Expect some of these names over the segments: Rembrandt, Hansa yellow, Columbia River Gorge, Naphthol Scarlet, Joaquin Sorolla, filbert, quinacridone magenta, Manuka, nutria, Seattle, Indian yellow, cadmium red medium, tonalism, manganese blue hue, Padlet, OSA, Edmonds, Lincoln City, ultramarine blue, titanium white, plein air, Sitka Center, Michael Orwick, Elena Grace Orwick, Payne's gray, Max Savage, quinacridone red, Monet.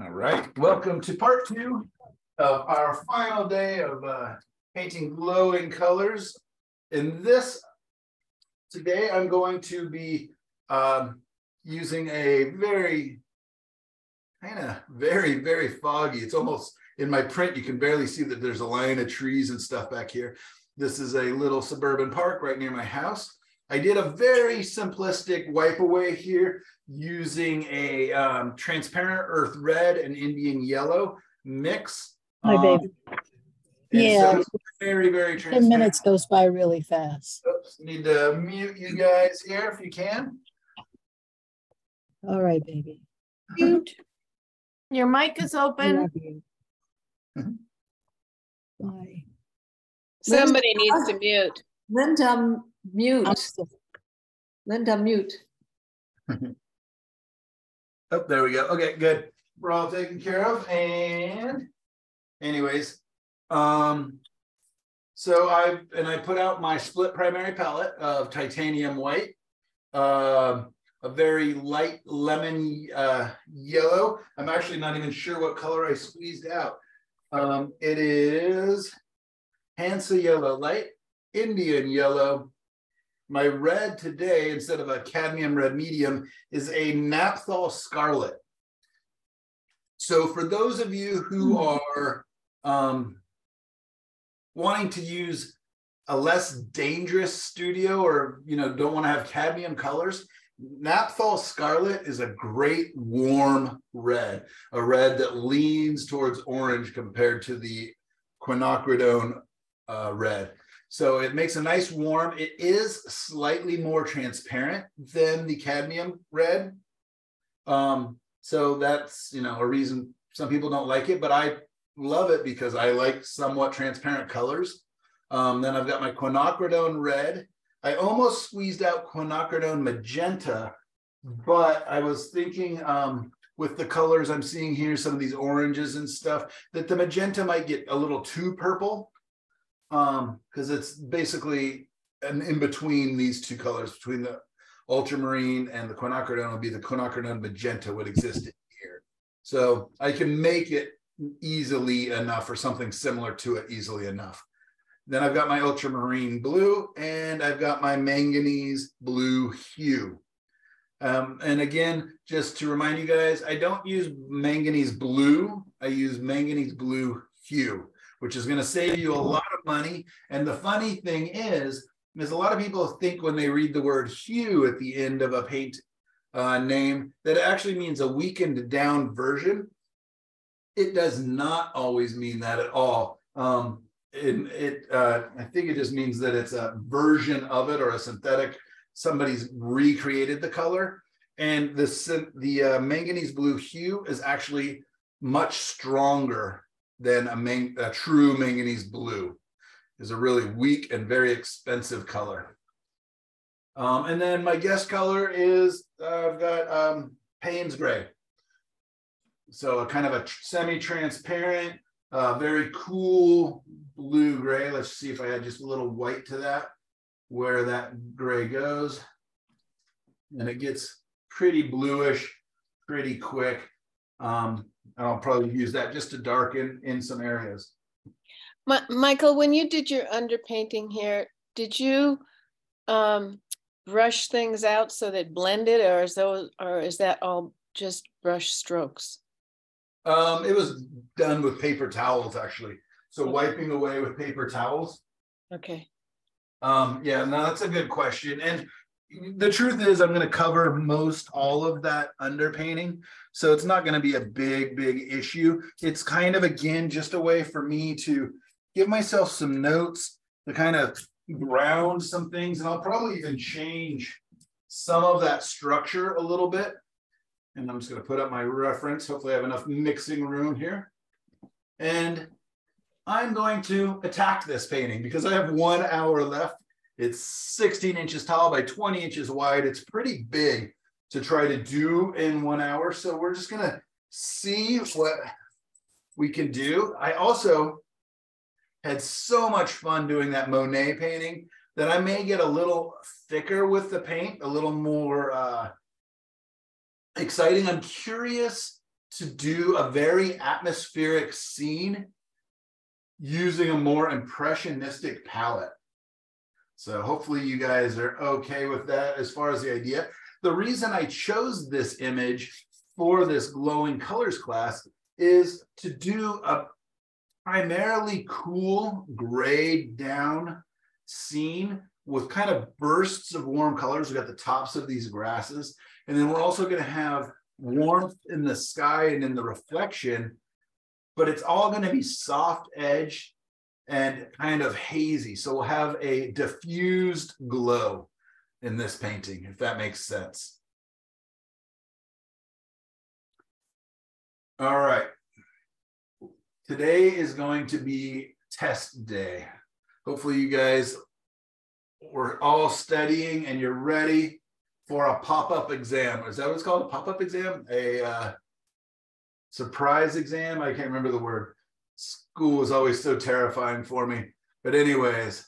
All right, welcome to part two of our final day of painting glowing colors. In this, today I'm going to be using a very foggy, it's almost, in my print you can barely see that there's a line of trees and stuff back here. This is a little suburban park right near my house. I did a very simplistic wipe away here using a transparent earth red and Indian yellow mix. Hi, baby. Yeah, so very transparent. 10 minutes goes by really fast. Oops, need to mute you guys here if you can. All right, baby. Mute. Your mic is open. Bye. Somebody needs to mute. Linda, mute. Linda, mute. Oh, there we go. Okay, good. We're all taken care of. And anyways, so I put out my split primary palette of titanium white, a very light lemon yellow. I'm actually not even sure what color I squeezed out. It is Hansa yellow light, Indian yellow. My red today, instead of a cadmium red medium, is a Naphthol Scarlet. So for those of you who are wanting to use a less dangerous studio, or don't want to have cadmium colors, Naphthol Scarlet is a great warm red, a red that leans towards orange compared to the quinacridone red. So it makes a nice warm, it is slightly more transparent than the cadmium red. So that's, a reason some people don't like it, but I love it because I like somewhat transparent colors. Then I've got my quinacridone red. I almost squeezed out quinacridone magenta, but I was thinking with the colors I'm seeing here, some of these oranges and stuff, that the magenta might get a little too purple. Because it's basically an in between these two colors, between the ultramarine and the quinacridone, will be the quinacridone magenta would exist in here. So I can make it easily enough, or something similar to it easily enough. Then I've got my ultramarine blue, and I've got my manganese blue hue. And again, just to remind you guys, I don't use manganese blue. I use manganese blue hue, which is going to save you a lot of money. And the funny thing is a lot of people think when they read the word hue at the end of a paint name, that it actually means a weakened down version. It does not always mean that at all. I think it just means that it's a version of it, or a synthetic, somebody's recreated the color. And the manganese blue hue is actually much stronger than a true manganese blue. Is a really weak and very expensive color. And then my guest color is, I've got Payne's gray. So a kind of a semi-transparent, very cool blue gray. Let's see if I add just a little white to that, where that gray goes. And it gets pretty bluish, pretty quick. I'll probably use that just to darken in some areas. Michael, when you did your underpainting here, did you brush things out so that blended, or is that all just brush strokes? It was done with paper towels, actually. So wiping away with paper towels. Okay. Yeah, no, that's a good question. And the truth is, I'm going to cover most all of that underpainting, so it's not going to be a big issue. It's kind of, again, just a way for me to give myself some notes to kind of ground some things, and I'll probably even change some of that structure a little bit. And I'm just going to put up my reference. Hopefully I have enough mixing room here. And I'm going to attack this painting because I have 1 hour left. It's 16 inches tall by 20 inches wide. It's pretty big to try to do in 1 hour. So we're just going to see what we can do. I also had so much fun doing that Monet painting that I may get a little thicker with the paint, a little more exciting. I'm curious to do a very atmospheric scene using a more impressionistic palette. So hopefully you guys are okay with that as far as the idea. The reason I chose this image for this glowing colors class is to do a primarily cool, grayed down scene with kind of bursts of warm colors. We've got the tops of these grasses, and then we're also going to have warmth in the sky and in the reflection, but it's all going to be soft edge and kind of hazy. So we'll have a diffused glow in this painting, if that makes sense. All right. Today is going to be test day. Hopefully you guys were all studying and you're ready for a pop-up exam. Is that what it's called? A pop-up exam? A surprise exam? I can't remember the word. School was always so terrifying for me. But anyways.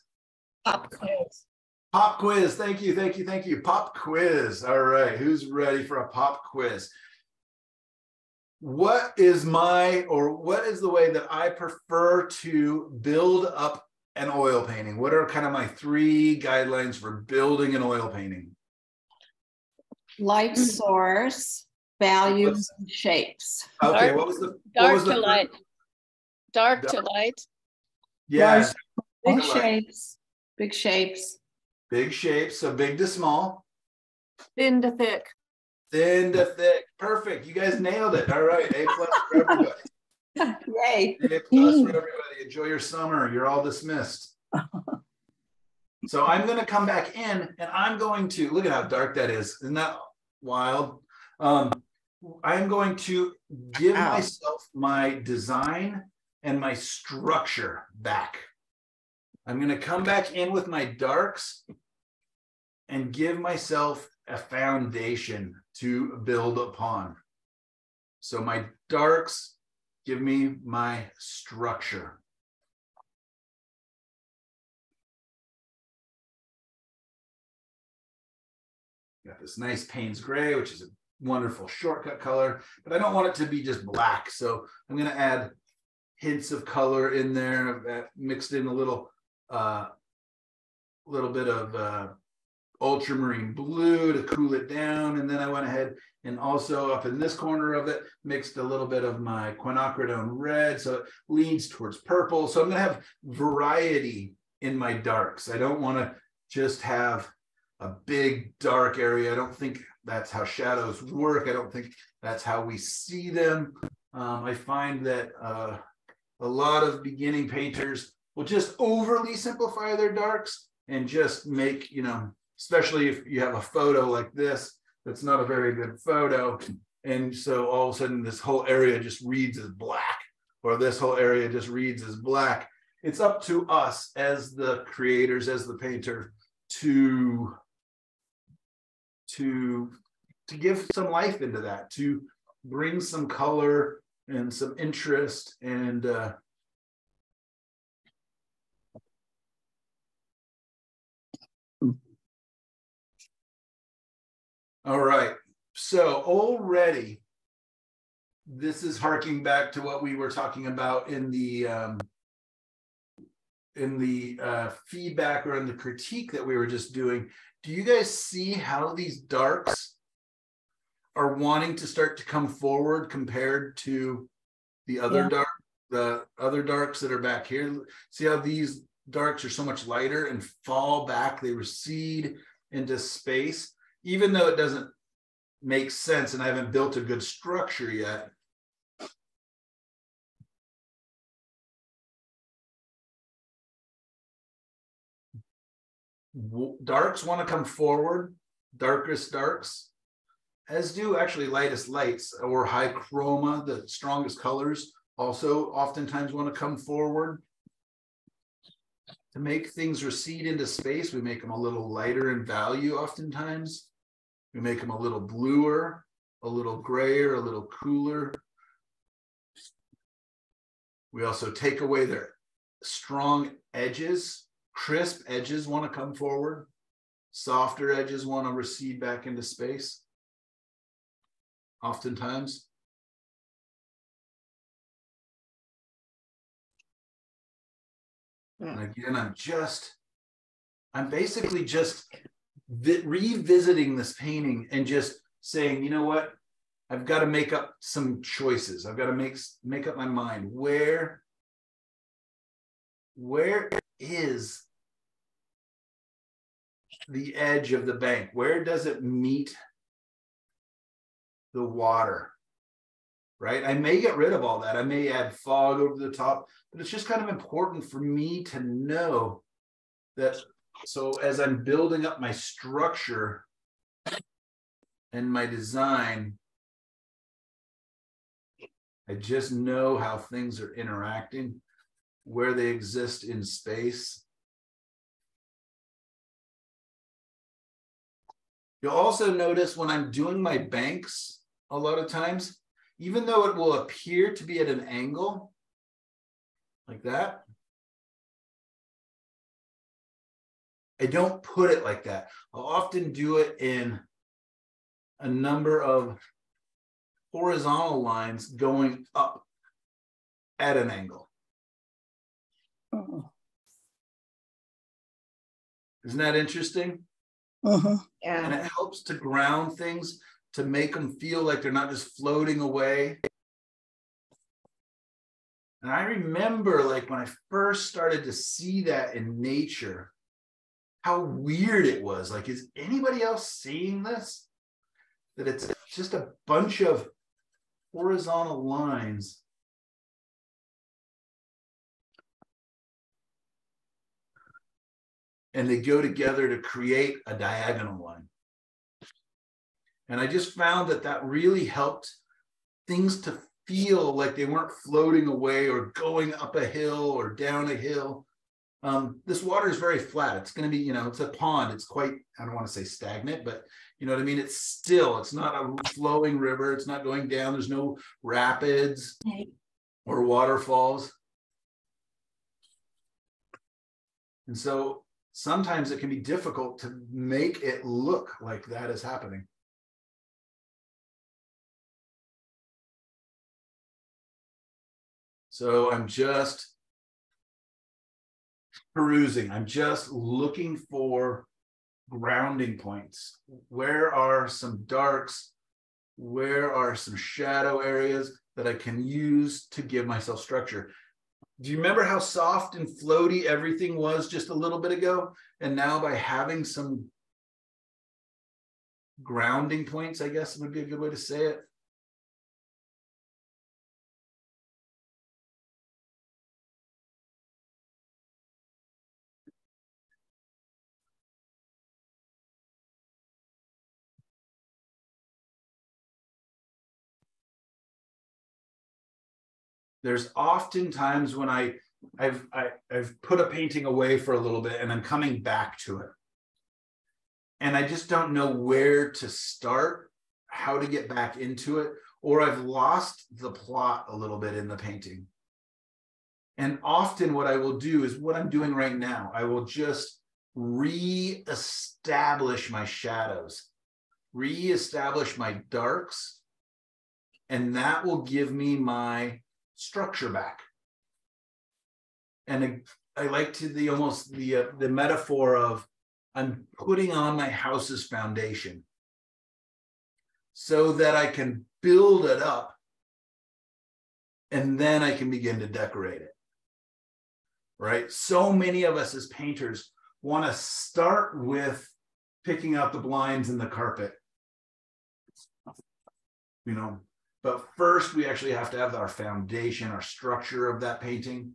Pop quiz. Pop quiz. Thank you, thank you, thank you. Pop quiz. All right. Who's ready for a pop quiz? What is the way that I prefer to build up an oil painting? What are kind of my three guidelines for building an oil painting? Light source, values, and shapes. Okay, dark, what was the light? Dark to light. Yes. Yeah. Big shapes. Big shapes. Big shapes. So big to small. Thin to thick. Thin to thick. Perfect. You guys nailed it. All right. A plus for everybody. Yay. A plus for everybody. Enjoy your summer. You're all dismissed. So I'm going to come back in and I'm going to, look at how dark that is. Isn't that wild? I'm going to give myself my design and my structure back. I'm going to come back in with my darks and give myself a foundation to build upon. So my darks give me my structure. Got this nice Payne's gray, which is a wonderful shortcut color, but I don't want it to be just black. So I'm going to add hints of color in there. I've mixed in a little bit of ultramarine blue to cool it down, and then I went ahead and also up in this corner of it mixed a little bit of my quinacridone red, so it leans towards purple. So I'm going to have variety in my darks. I don't want to just have a big dark area. I don't think that's how shadows work. I don't think that's how we see them. I find that a lot of beginning painters will just overly simplify their darks and just make, you know, especially if you have a photo like this, that's not a very good photo. And so all of a sudden this whole area just reads as black, or this whole area just reads as black. It's up to us as the creators, as the painter, to give some life into that, to bring some color and some interest and all right, so already this is harking back to what we were talking about in the feedback or in the critique that we were just doing. Do you guys see how these darks are wanting to start to come forward compared to the other darks that are back here? See how these darks are so much lighter and fall back, they recede into space. Even though it doesn't make sense and I haven't built a good structure yet. Darks want to come forward, darkest darks, as do actually lightest lights or high chroma. The strongest colors also oftentimes want to come forward. To make things recede into space, we make them a little lighter in value oftentimes. We make them a little bluer, a little grayer, a little cooler. We also take away their strong edges. Crisp edges want to come forward. Softer edges want to recede back into space. oftentimes. And again, I'm basically just revisiting this painting and just saying, you know what, I've got to make up some choices. I've got to make up my mind. Where is the edge of the bank? Where does it meet the water? Right? I may get rid of all that. I may add fog over the top, but it's just kind of important for me to know that. So as I'm building up my structure and my design, I just know how things are interacting, where they exist in space. You'll also notice when I'm doing my banks, a lot of times, even though it will appear to be at an angle, like that, I don't put it like that. I'll often do it in a number of horizontal lines going up at an angle. Isn't that interesting? Yeah. And it helps to ground things, to make them feel like they're not just floating away. And I remember, like, when I first started to see that in nature, how weird it was. Like, is anybody else seeing this? That it's just a bunch of horizontal lines. And they go together to create a diagonal line. And I just found that that really helped things to feel like they weren't floating away or going up a hill or down a hill. This water is very flat. It's going to be, you know, it's a pond. It's quite, I don't want to say stagnant, but you know what I mean? It's still, it's not a flowing river. It's not going down. There's no rapids or waterfalls. And so sometimes it can be difficult to make it look like that is happening. So I'm just perusing. I'm just looking for grounding points. Where are some darks? Where are some shadow areas that I can use to give myself structure? Do you remember how soft and floaty everything was just a little bit ago? And now by having some grounding points, I guess would be a good way to say it. There's oftentimes when I've put a painting away for a little bit and I'm coming back to it. And I just don't know where to start, how to get back into it, or I've lost the plot a little bit in the painting. And often what I will do is what I'm doing right now. I will just reestablish my shadows, reestablish my darks, and that will give me my structure back. And I like to the metaphor of I'm putting on my house's foundation so that I can build it up and then I can begin to decorate it, right? So many of us as painters want to start with picking out the blinds and the carpet, you know. But first, we actually have to have our foundation, our structure of that painting.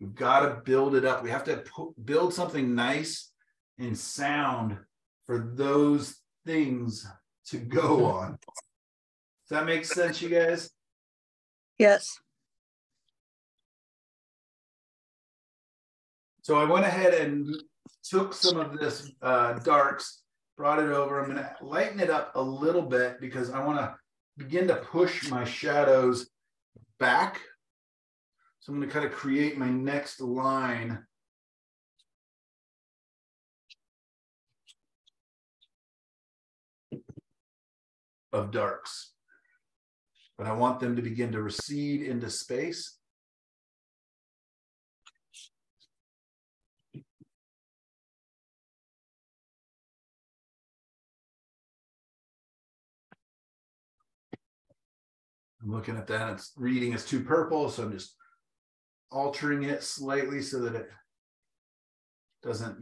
We've got to build it up. We have to build something nice and sound for those things to go on. Does that make sense, you guys? Yes. So I went ahead and took some of this darks, brought it over. I'm going to lighten it up a little bit because I want to begin to push my shadows back. So I'm going to kind of create my next line. Of darks. but I want them to begin to recede into space. I'm looking at that, it's reading as too purple, so I'm just altering it slightly so that it doesn't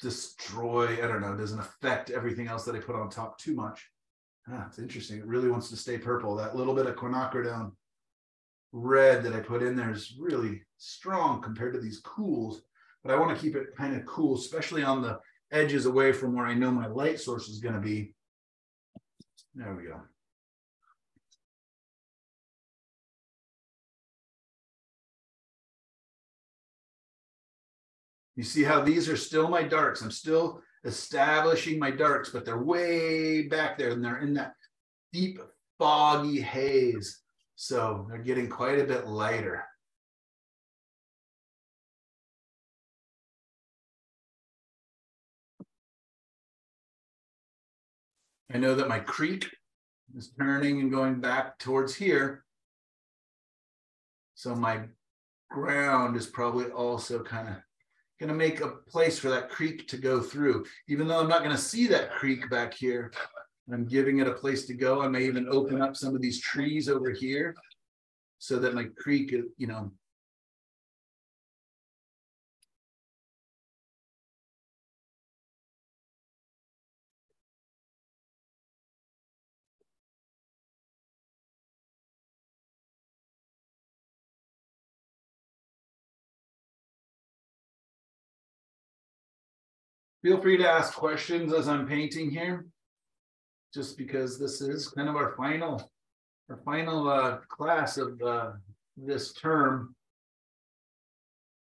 destroy, I don't know, doesn't affect everything else that I put on top too much. Ah, it's interesting. It really wants to stay purple. That little bit of quinacridone red that I put in there is really strong compared to these cools, but I want to keep it kind of cool, especially on the edges away from where I know my light source is going to be. There we go. You see how these are still my darks. I'm still establishing my darks, but they're way back there and they're in that deep, foggy haze. So they're getting quite a bit lighter. I know that my creek is turning and going back towards here. So my ground is probably also kind of going to make a place for that creek to go through. Even though I'm not going to see that creek back here, I'm giving it a place to go. I may even open up some of these trees over here so that my creek, you know. Feel free to ask questions as I'm painting here, just because this is kind of our final class of this term.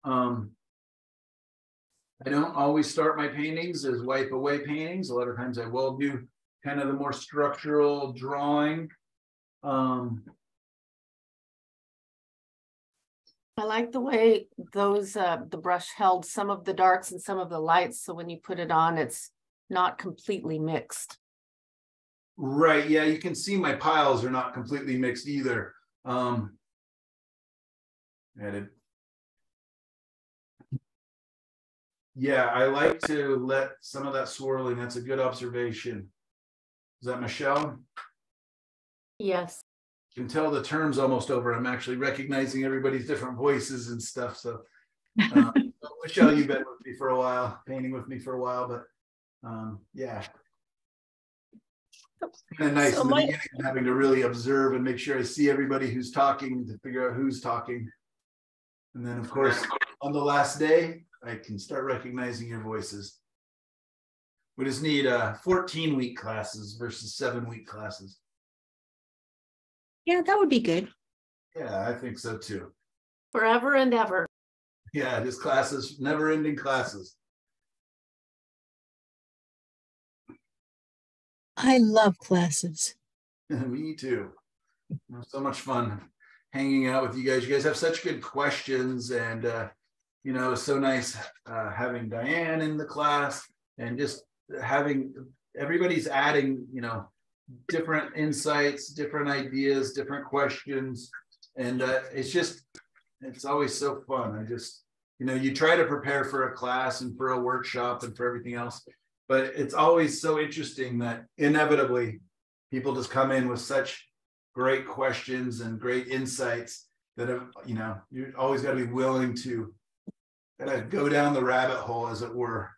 I don't always start my paintings as wipe away paintings. A lot of times I will do kind of the more structural drawing. I like the way those the brush held some of the darks and some of the lights, so when you put it on, it's not completely mixed. Right, yeah, you can see my piles are not completely mixed either. Yeah, I like to let some of that swirling, that's a good observation. Is that Michelle? Yes. Can tell the term's almost over. I'm actually recognizing everybody's different voices and stuff. So, Michelle, you've been with me for a while, painting with me for a while, but yeah. It's kind of nice so in the beginning, having to really observe and make sure I see everybody who's talking to figure out who's talking. And then, of course, on the last day, I can start recognizing your voices. We just need 14-week classes versus 7-week classes. Yeah, that would be good. Yeah, I think so too. Forever and ever. Yeah, just classes, never-ending classes. I love classes. Me too. So much fun hanging out with you guys. You guys have such good questions, and you know, it's so nice having Diane in the class, and just having everybody's adding, you know, different insights, different ideas, different questions. And it's just, it's always so fun. I just, you know, you try to prepare for a class and for a workshop and for everything else, but it's always so interesting that inevitably people just come in with such great questions and great insights that, have, you know, you always got to be willing to kind of go down the rabbit hole, as it were.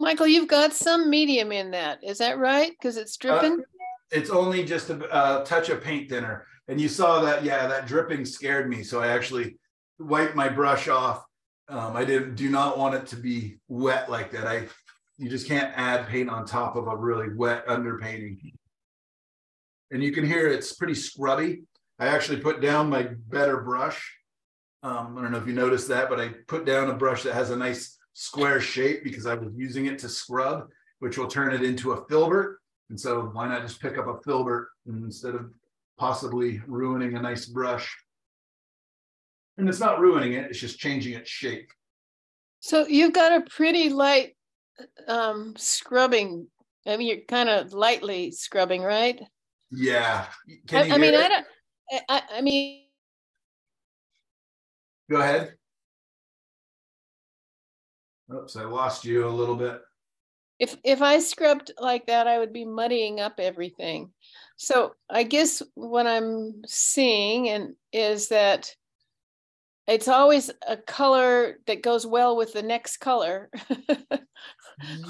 Michael, you've got some medium in that. Is that right? Because it's dripping? It's only just a touch of paint thinner. And you saw that, yeah, that dripping scared me. So I actually wiped my brush off. I do not want it to be wet like that. You just can't add paint on top of a really wet underpainting. And you can hear it's pretty scrubby. I actually put down my better brush. I don't know if you noticed that, but I put down a brush that has a nice square shape because I was using it to scrub, which will turn it into a filbert. And so why not just pick up a filbert instead of possibly ruining a nice brush? And it's not ruining it, it's just changing its shape. So you've got a pretty light scrubbing. I mean, you're kind of lightly scrubbing, right? Yeah. Can you hear it? I mean. Go ahead. Oops, I lost you a little bit. If I scrubbed like that, I would be muddying up everything. So I guess what I'm seeing is that it's always a color that goes well with the next color.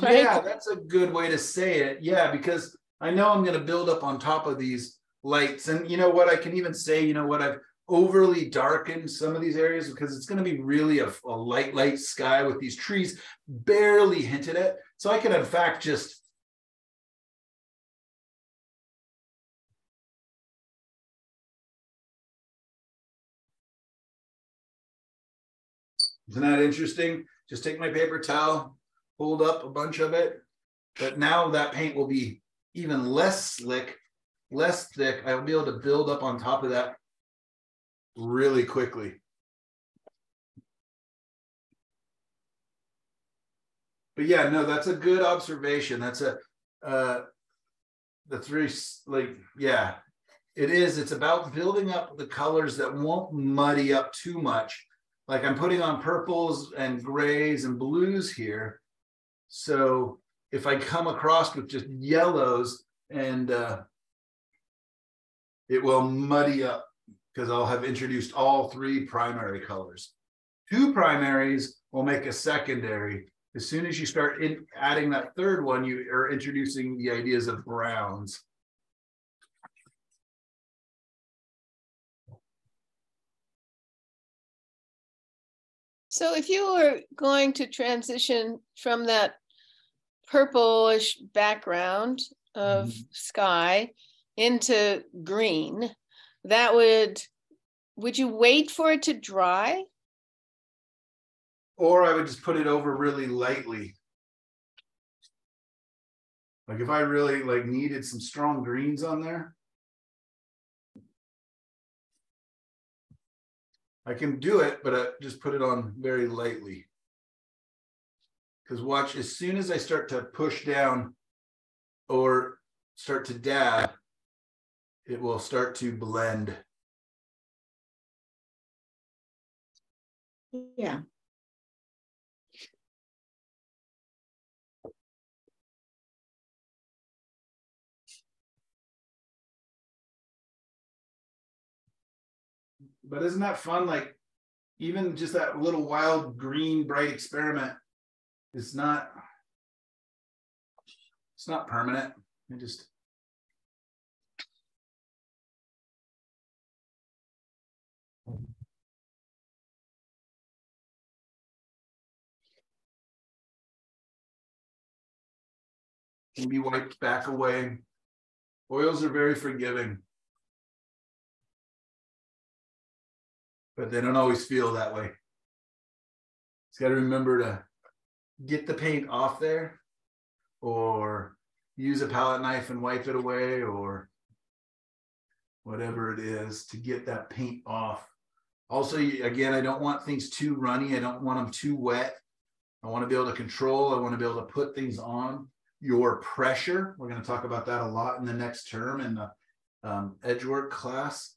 Right? Yeah, that's a good way to say it. Yeah, because I know I'm going to build up on top of these lights. And you know what, I can even say, you know what, I've overly darkened some of these areas because it's going to be really a light sky with these trees barely hinted at. So I can, in fact, just isn't that interesting? Just take my paper towel, hold up a bunch of it. But now that paint will be even less slick, less thick. I'll be able to build up on top of that really quickly. But yeah, no, that's a good observation. That's a, the three, like, yeah, it is. It's about building up the colors that won't muddy up too much. Like I'm putting on purples and grays and blues here. So if I come across with just yellows and it will muddy up because I'll have introduced all three primary colors. Two primaries will make a secondary. As soon as you start adding that third one, you are introducing the ideas of browns. So if you were going to transition from that purplish background of sky into green, that would you wait for it to dry? Or I would just put it over really lightly. Like if I really like needed some strong greens on there, I can do it, but I just put it on very lightly. Because watch, as soon as I start to push down or start to dab, it will start to blend. Yeah. But isn't that fun? Like even just that little wild green bright experiment is not, it's not permanent. It just. Can be wiped back away. Oils are very forgiving. But they don't always feel that way. It's got to remember to get the paint off there or use a palette knife and wipe it away or whatever it is to get that paint off. Also, again, I don't want things too runny. I don't want them too wet. I want to be able to control. I want to be able to put things on. Your pressure, we're going to talk about that a lot in the next term in the edgework class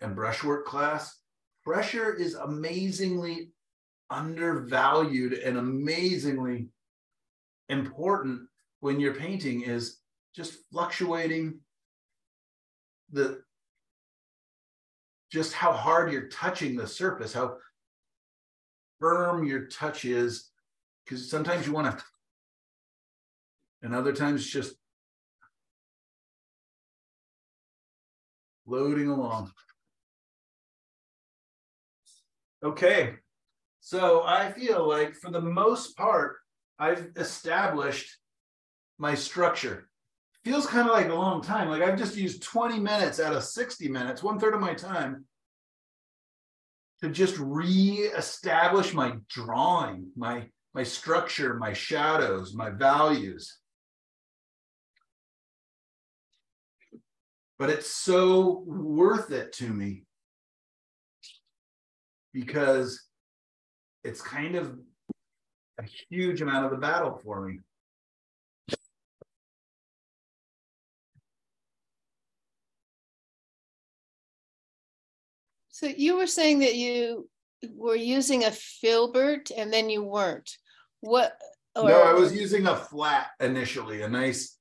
and brushwork class. Pressure is amazingly undervalued and amazingly important when your painting is just fluctuating just how hard you're touching the surface, how firm your touch is, because sometimes you want to, and other times just loading along. Okay, so I feel like for the most part, I've established my structure. Feels kind of like a long time. Like I've just used 20 minutes out of 60 minutes, 1/3 of my time, to just reestablish my drawing, my structure, my shadows, my values. But it's so worth it to me because it's kind of a huge amount of the battle for me. So you were saying that you were using a filbert and then you weren't. What? Or... No, I was using a flat initially, a nice,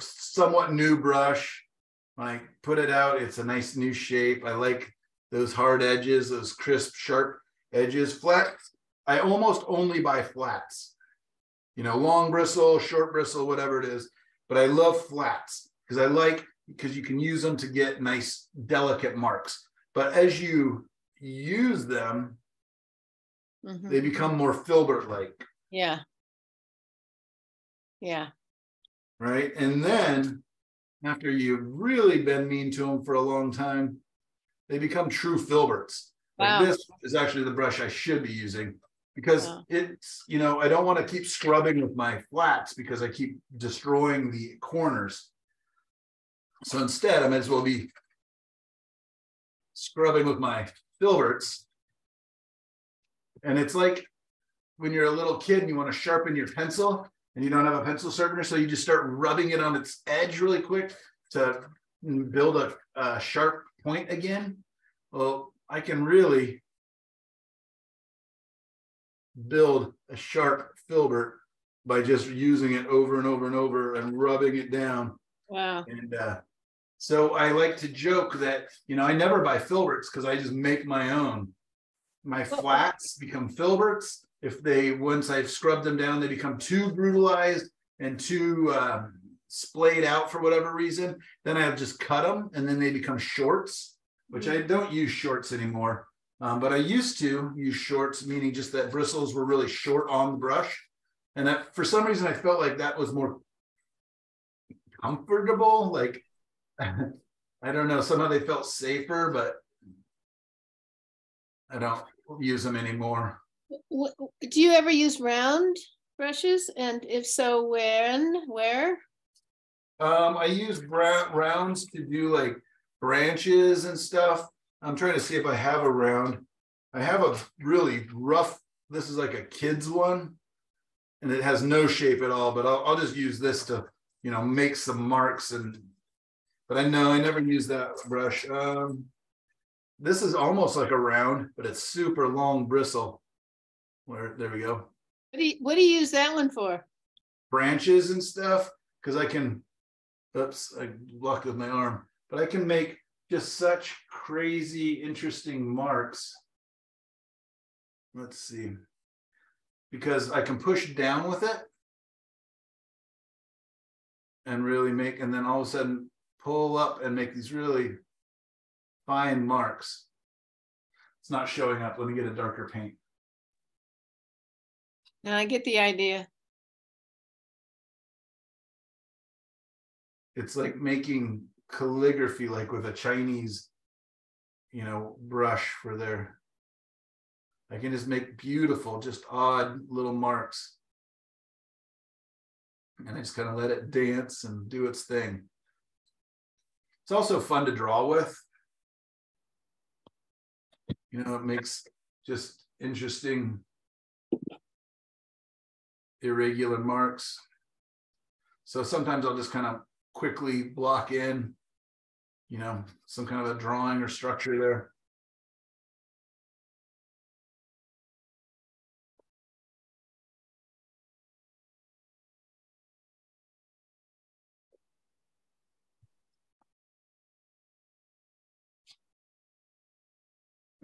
somewhat new brush. I put it out. It's a nice new shape. I like those hard edges, those crisp, sharp edges. Flat, I almost only buy flats. You know, long bristle, short bristle, whatever it is. But I love flats because because you can use them to get nice, delicate marks. But as you use them, mm-hmm. they become more filbert-like. Yeah. Yeah. Right? And then after you've really been mean to them for a long time, they become true filberts. Wow. Like this is actually the brush I should be using because wow. it's, you know, I don't want to keep scrubbing with my flats because I keep destroying the corners. So instead, I might as well be scrubbing with my filberts. And it's like when you're a little kid and you want to sharpen your pencil and you don't have a pencil sharpener, so you just start rubbing it on its edge really quick to build a sharp point again. Well, I can really build a sharp filbert by just using it over and over and over and rubbing it down. Wow. And so I like to joke that, you know, I never buy filberts because I just make my own. My flats become filberts. If they, once I've scrubbed them down, they become too brutalized and too splayed out for whatever reason. Then I have just cut them and then they become shorts, which I don't use shorts anymore. But I used to use shorts, meaning just that bristles were really short on the brush. And that, for some reason, I felt like that was more comfortable. Like, I don't know, somehow they felt safer, but I don't use them anymore. Do you ever use round brushes? And if so, when, where? I use rounds to do like branches and stuff. I'm trying to see if I have a round. I have a really rough, this is like a kid's one, and it has no shape at all, but I'll just use this to, you know, make some marks. And but I know I never use that brush. This is almost like a round, but it's super long bristle. Where, there we go. What do you use that one for? Branches and stuff, because I can, oops, I blocked with my arm, but I can make just such crazy, interesting marks. Let's see, because I can push down with it and really make, and then all of a sudden pull up and make these really fine marks. It's not showing up. Let me get a darker paint. And I get the idea. It's like making calligraphy, like with a Chinese, you know, brush for their, I can just make beautiful, just odd little marks. And I just kind of let it dance and do its thing. It's also fun to draw with. You know, it makes just interesting irregular marks. So sometimes I'll just kind of quickly block in, you know, some kind of a drawing or structure there.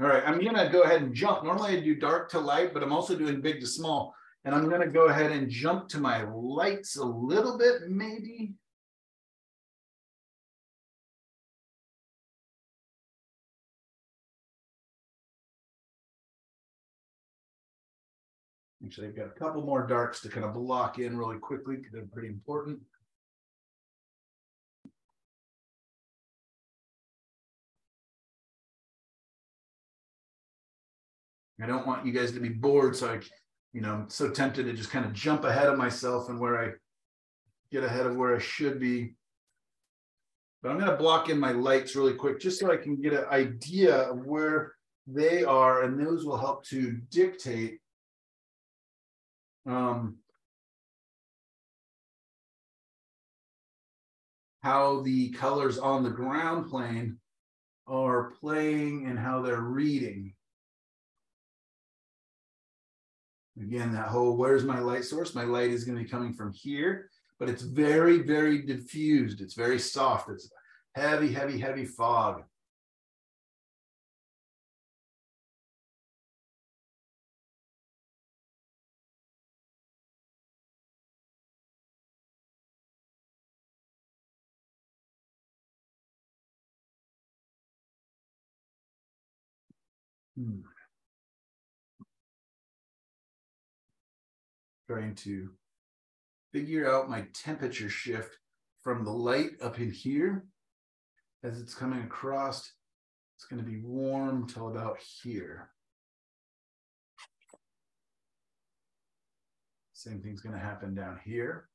All right, I'm gonna go ahead and jump. Normally I do dark to light, but I'm also doing big to small. And I'm going to go ahead and jump to my lights a little bit, maybe. Actually, I've got a couple more darks to kind of block in really quickly because they're pretty important. I don't want you guys to be bored, so I can't. You know, I'm so tempted to just kind of jump ahead of myself and where I get ahead of where I should be. But I'm going to block in my lights really quick just so I can get an idea of where they are, and those will help to dictate how the colors on the ground plane are playing and how they're reading. Again, that whole, where's my light source? My light is going to be coming from here, but it's very, very diffused. It's very soft. It's heavy, heavy, heavy fog. Trying to figure out my temperature shift from the light up in here. As it's coming across, it's going to be warm till about here. Same thing's going to happen down here.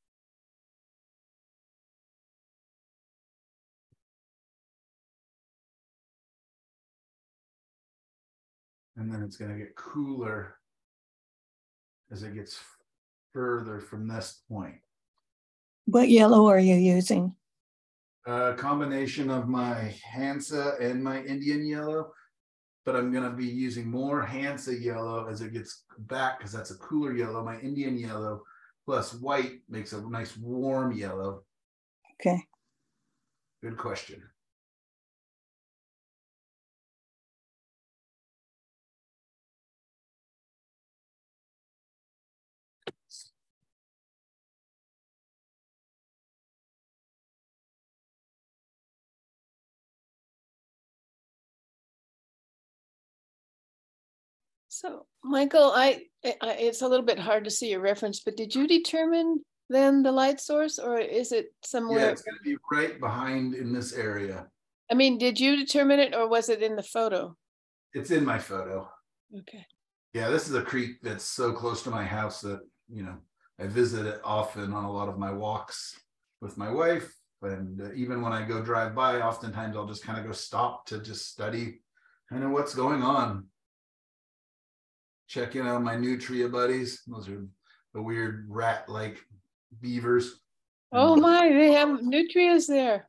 And then it's going to get cooler as it gets further from this point. What yellow are you using? A combination of my Hansa and my Indian yellow, but I'm going to be using more Hansa yellow as it gets back because that's a cooler yellow. My Indian yellow plus white makes a nice warm yellow. Okay. Good question. So, Michael, it's a little bit hard to see your reference, but did you determine then the light source, or is it somewhere? Yeah, it's going to be right behind in this area. I mean, did you determine it, or was it in the photo? It's in my photo. Okay. Yeah, this is a creek that's so close to my house that, you know, I visit it often on a lot of my walks with my wife. And even when I go drive by, oftentimes I'll just kind of go stop to just study kind of what's going on. Check in on my nutria buddies. Those are the weird rat-like beavers. Oh my, they have nutrias there.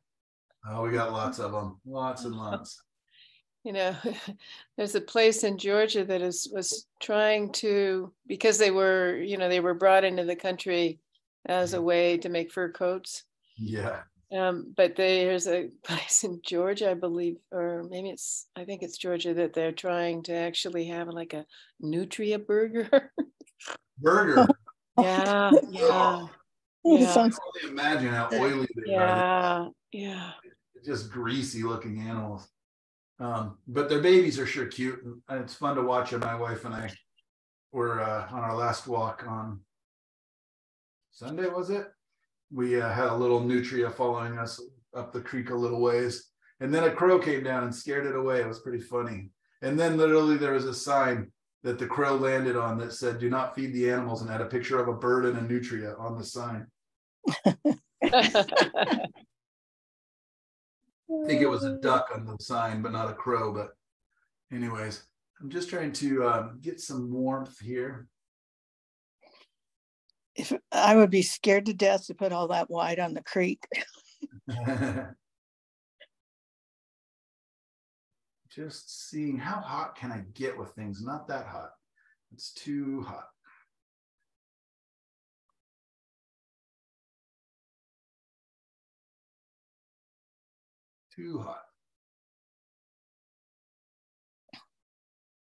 Oh, we got lots of them, lots and lots. You know, there's a place in Georgia that was trying to, because they were, you know, they were brought into the country as a way to make fur coats. Yeah. But there's a place in Georgia, I believe, or maybe it's, I think it's Georgia, that they're trying to actually have like a nutria burger. Burger? Yeah, yeah. Oh, yeah. I can only imagine how oily they are. Yeah, yeah. Just greasy looking animals. But their babies are sure cute. And it's fun to watch them. My wife and I were on our last walk on Sunday, was it? We had a little nutria following us up the creek a little ways. And then a crow came down and scared it away. It was pretty funny. And then literally there was a sign that the crow landed on that said, "Do not feed the animals," and had a picture of a bird and a nutria on the sign. I think it was a duck on the sign, but not a crow. But anyways, I'm just trying to get some warmth here. If I would be scared to death to put all that white on the creek. Just seeing how hot can I get with things? Not that hot. It's too hot. Too hot.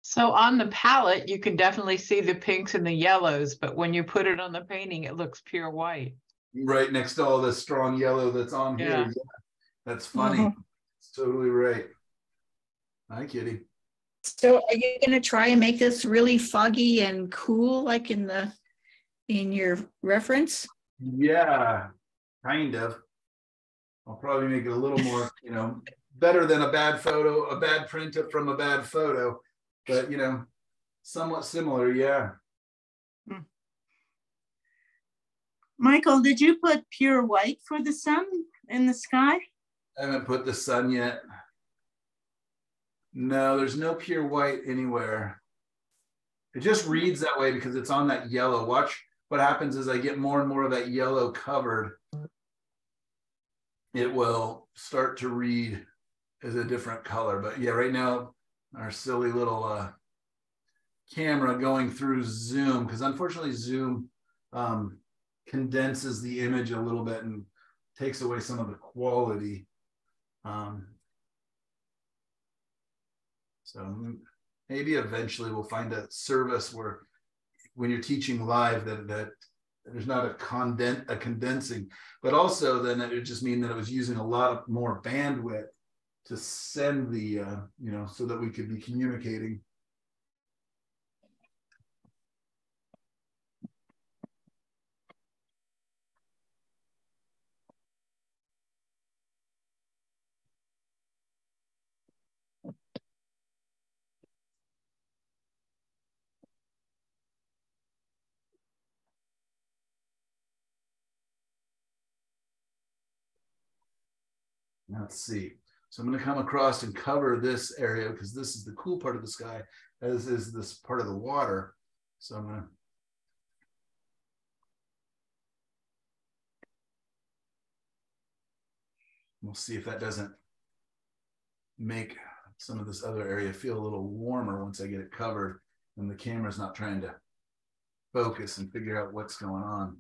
So on the palette, you can definitely see the pinks and the yellows, but when you put it on the painting, it looks pure white. Right next to all the strong yellow that's on here. Yeah. That's funny. Mm-hmm. That's totally right. Hi, Kitty. So are you going to try and make this really foggy and cool, like in the your reference? Yeah, kind of. I'll probably make it a little more, you know, better than a bad photo, a bad print from a bad photo. But, you know, somewhat similar, yeah. Michael, did you put pure white for the sun in the sky? I haven't put the sun yet. No, there's no pure white anywhere. It just reads that way because it's on that yellow. Watch what happens as I get more and more of that yellow covered. It will start to read is a different color. But yeah, right now our silly little camera going through Zoom, because unfortunately Zoom condenses the image a little bit and takes away some of the quality. So maybe eventually we'll find a service where when you're teaching live that there's not a condensing, but also then it would just mean that it was using a lot of more bandwidth to send the, you know, so that we could be communicating. Let's see. So I'm going to come across and cover this area because this is the cool part of the sky, as is this part of the water. So I'm going to. We'll see if that doesn't make some of this other area feel a little warmer once I get it covered and the camera's not trying to focus and figure out what's going on.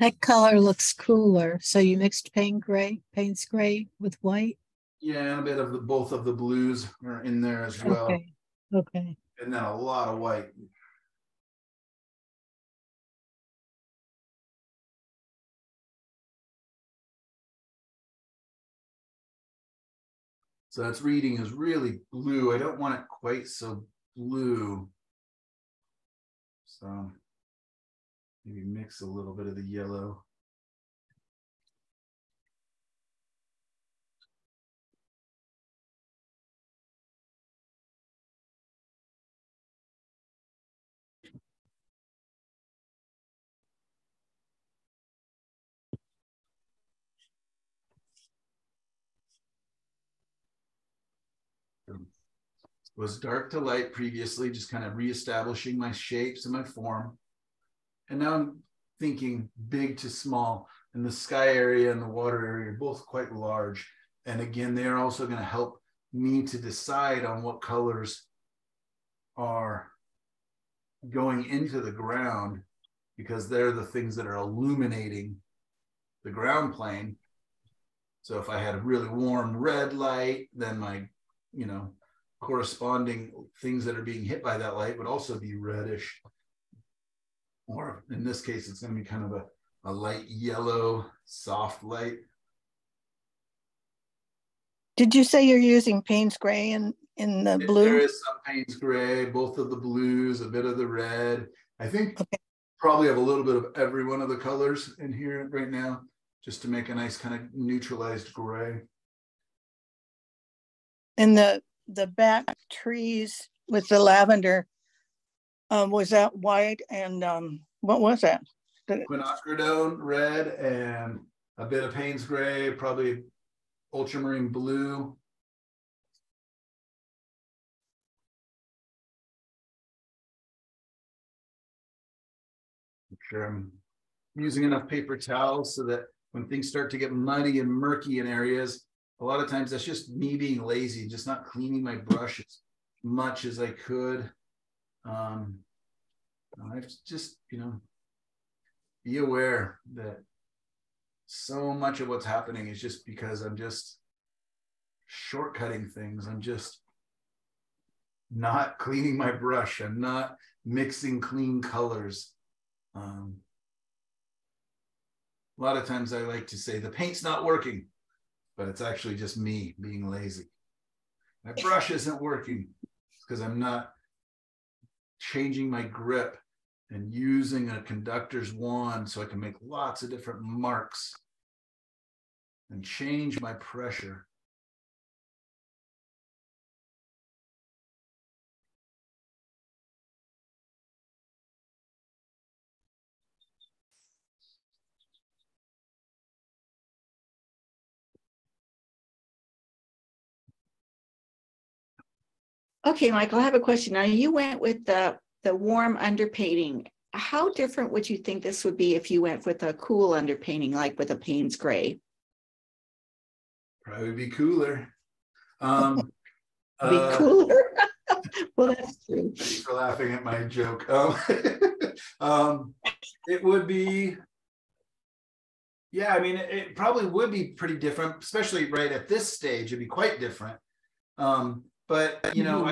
That color looks cooler. So you mixed Payne's gray with white? Yeah, and a bit of the both of the blues are in there as well. Okay. Okay. And then a lot of white. So that's reading is really blue. I don't want it quite so blue. So maybe mix a little bit of the yellow. It was dark to light previously, just kind of reestablishing my shapes and my form. And now I'm thinking big to small, and the sky area and the water area are both quite large. And again, they're also going to help me to decide on what colors are going into the ground, because they're the things that are illuminating the ground plane. So if I had a really warm red light, then my, you know, corresponding things that are being hit by that light would also be reddish. Or in this case, it's going to be kind of a light yellow, soft light. Did you say you're using Payne's gray in the blue? There is some Payne's gray, both of the blues, a bit of the red. I think probably have a little bit of every one of the colors in here right now, just to make a nice kind of neutralized gray. And the back trees with the lavender, was that white and what was that? Quinacridone red and a bit of Payne's gray, probably ultramarine blue. Make sure I'm using enough paper towels so that when things start to get muddy and murky in areas, a lot of times that's just me being lazy, just not cleaning my brush as much as I could. I've just, you know, be aware that so much of what's happening is just because I'm just shortcutting things. I'm just not cleaning my brush. I'm not mixing clean colors. A lot of times I like to say the paint's not working, but it's actually just me being lazy. My brush isn't working because I'm not changing my grip and using a conductor's wand so I can make lots of different marks and change my pressure. Okay, Michael, I have a question. Now, you went with the warm underpainting. How different would you think this would be if you went with a cool underpainting, like with a Payne's gray? Probably be cooler. Be cooler. Well, that's true. Thanks for laughing at my joke. It would be, yeah, I mean, it probably would be pretty different, especially right at this stage. It'd be quite different. But, you know,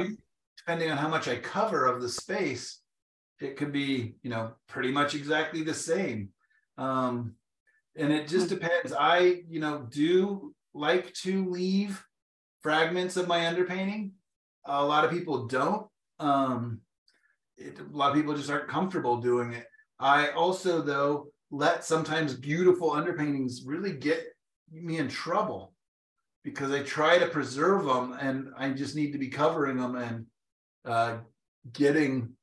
depending on how much I cover of the space, it could be, you know, pretty much exactly the same. And it just depends. I, you know, do like to leave fragments of my underpainting. A lot of people don't. A lot of people just aren't comfortable doing it. I also, though, let sometimes beautiful underpaintings really get me in trouble because I try to preserve them, and I just need to be covering them and getting,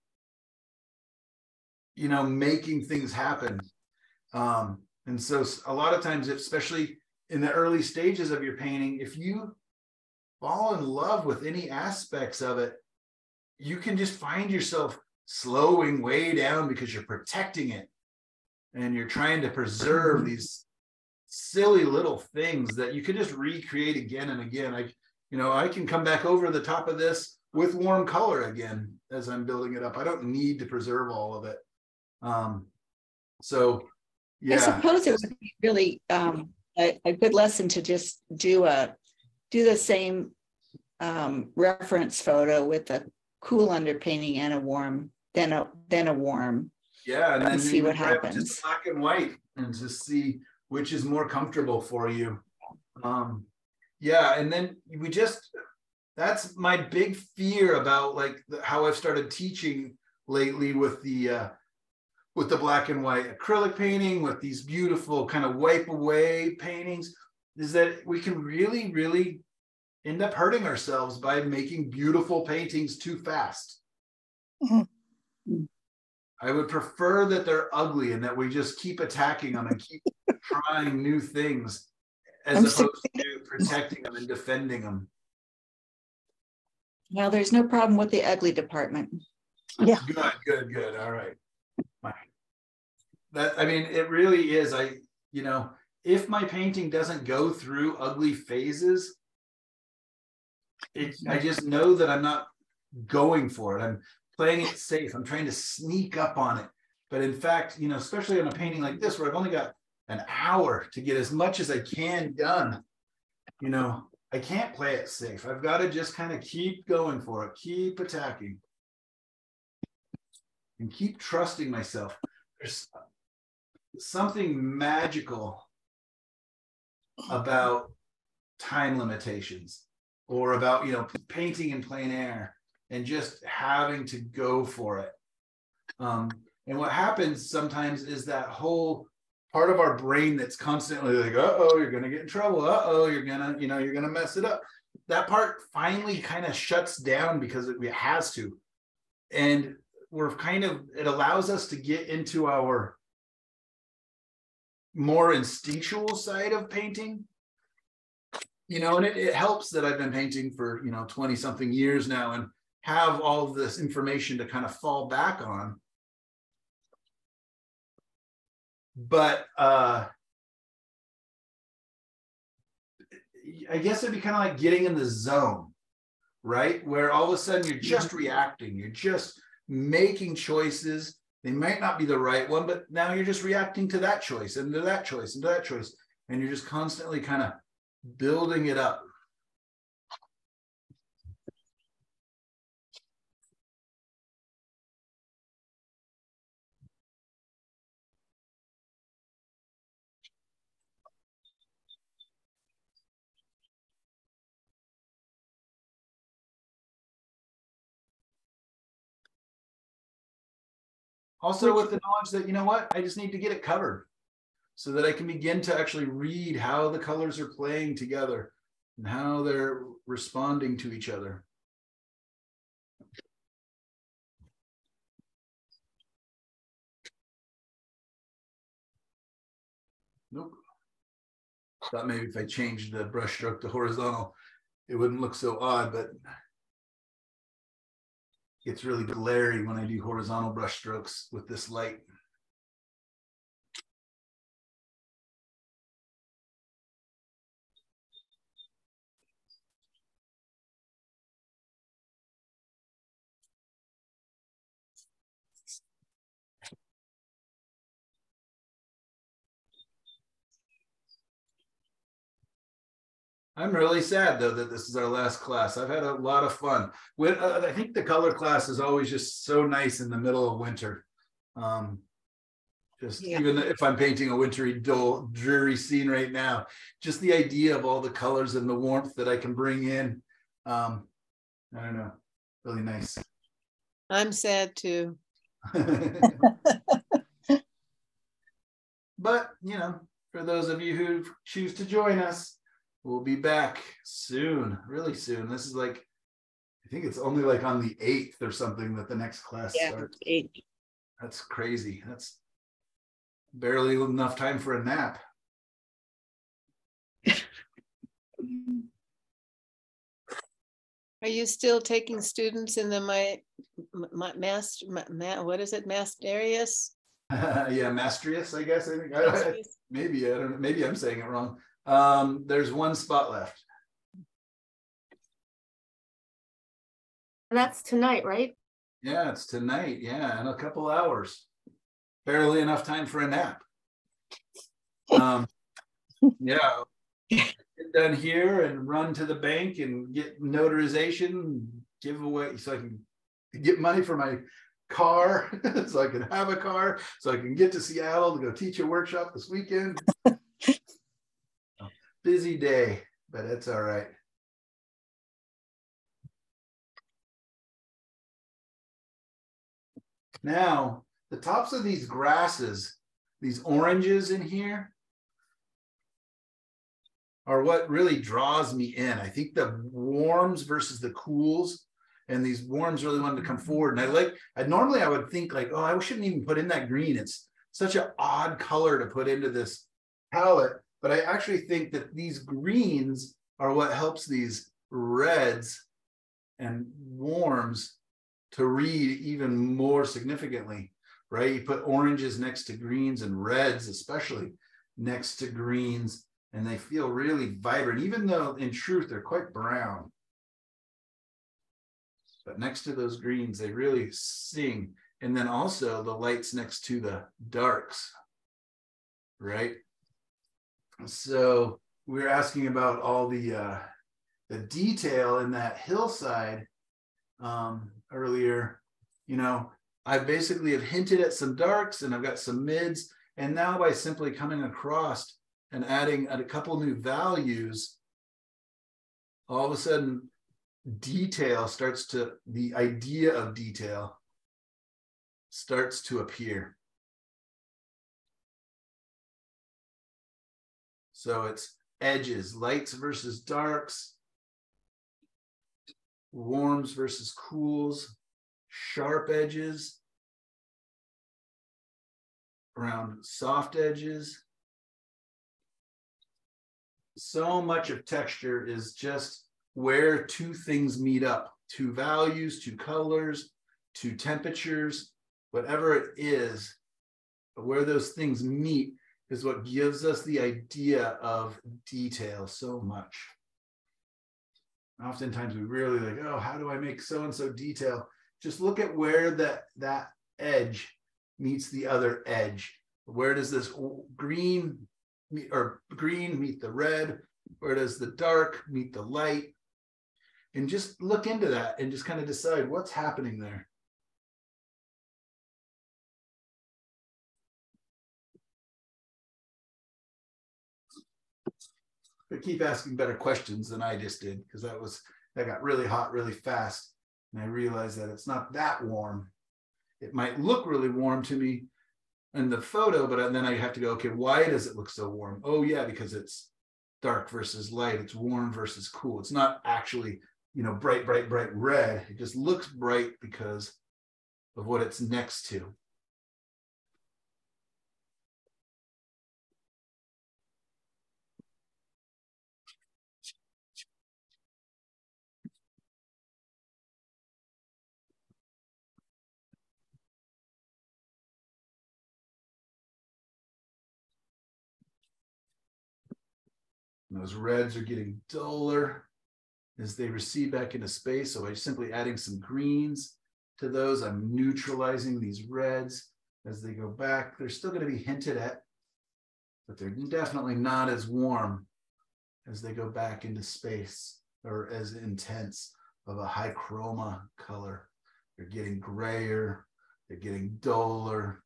you know, making things happen. And so a lot of times, especially in the early stages of your painting, if you fall in love with any aspects of it, you can just find yourself slowing way down because you're protecting it and you're trying to preserve these silly little things that you can just recreate again and again. I can come back over the top of this with warm color again as I'm building it up. I don't need to preserve all of it. So, yeah. I suppose it would be really a good lesson to just do the same reference photo with a cool underpainting and a warm, then a warm. Yeah, and then see what happens. Just black and white, and just see which is more comfortable for you. Yeah, and then we just—that's my big fear about like how I've started teaching lately with the black and white acrylic painting, with these beautiful kind of wipe away paintings, is that we can really, really end up hurting ourselves by making beautiful paintings too fast. Mm-hmm. I would prefer that they're ugly and that we just keep attacking them and keep trying new things as opposed to protecting them and defending them. Well, there's no problem with the ugly department. Yeah. Good. All right. That, I mean, it really is. You know, if my painting doesn't go through ugly phases, I just know that I'm not going for it. I'm playing it safe. I'm trying to sneak up on it. But in fact, you know, especially on a painting like this, where I've only got an hour to get as much as I can done, you know, I can't play it safe. I've got to just kind of keep going for it, keep attacking, and keep trusting myself. There's something magical about time limitations, or about, you know, painting in plain air, and just having to go for it. And what happens sometimes is that whole part of our brain that's constantly like, uh-oh, you're going to get in trouble. Uh-oh, you're going to, you know, you're going to mess it up. That part finally kind of shuts down because it has to. And we're kind of, it allows us to get into our more instinctual side of painting. You know, and it helps that I've been painting for, you know, 20 something years now, and have all of this information to kind of fall back on. But I guess it'd be kind of like getting in the zone, right? Where all of a sudden you're just reacting, you're just making choices. They might not be the right one, but now you're just reacting to that choice and to that choice and to that choice. And you're just constantly kind of building it up. Also with the knowledge that, you know what, I just need to get it covered so that I can begin to actually read how the colors are playing together and how they're responding to each other. Nope. Thought maybe if I changed the brush stroke to horizontal, it wouldn't look so odd, but It's really glary when I do horizontal brush strokes with this light. I'm really sad, though, that this is our last class. I've had a lot of fun. I think the color class is always just so nice in the middle of winter. Even if I'm painting a wintry, dull, dreary scene right now, just the idea of all the colors and the warmth that I can bring in. I don't know, really nice. I'm sad, too. But, you know, for those of you who choose to join us, we'll be back soon, really soon. This is like, I think it's only like on the 8th or something that the next class starts. 8th. That's crazy. That's barely enough time for a nap. Are you still taking students in the Masterius? Yeah, Masterius, I guess. I think maybe I don't know. Maybe I'm saying it wrong. There's one spot left. And that's tonight, right? Yeah, it's tonight. Yeah, in a couple hours. Barely enough time for a nap. Yeah, get done here and run to the bank and get notarization, give away so I can get money for my car, so I can have a car, so I can get to Seattle to go teach a workshop this weekend. Busy day, but it's all right. Now, the tops of these grasses, these oranges in here, are what really draws me in. I think the warms versus the cools, and these warms really wanted to come forward. And normally I would think like, oh, I shouldn't even put in that green. It's such an odd color to put into this palette. But I actually think that these greens are what helps these reds and warms to read even more significantly, right? You put oranges next to greens and reds, especially next to greens, and they feel really vibrant, even though in truth, they're quite brown. But next to those greens, they really sing. And then also the lights next to the darks, right? So we're asking about all the detail in that hillside earlier. You know, I basically have hinted at some darks and I've got some mids. And now by simply coming across and adding a couple new values, all of a sudden detail starts to, the idea of detail starts to appear. So it's edges, lights versus darks, warms versus cools, sharp edges, around soft edges. So much of texture is just where two things meet up, two values, two colors, two temperatures, whatever it is, but where those things meet is what gives us the idea of detail so much. Oftentimes we really like, oh, how do I make so-and-so detail? Just look at where that edge meets the other edge. Where does this green meet the red? Where does the dark meet the light? And just look into that and just kind of decide what's happening there. But keep asking better questions than I just did, because that got really hot really fast, and I realized that it's not that warm. It might look really warm to me in the photo, but then I have to go, okay, why does it look so warm? Oh yeah, because it's dark versus light, it's warm versus cool. It's not actually, you know, bright, bright, bright red. It just looks bright because of what it's next to. And those reds are getting duller as they recede back into space. So by simply adding some greens to those, I'm neutralizing these reds as they go back. They're still going to be hinted at, but they're definitely not as warm as they go back into space or as intense of a high chroma color. They're getting grayer, they're getting duller,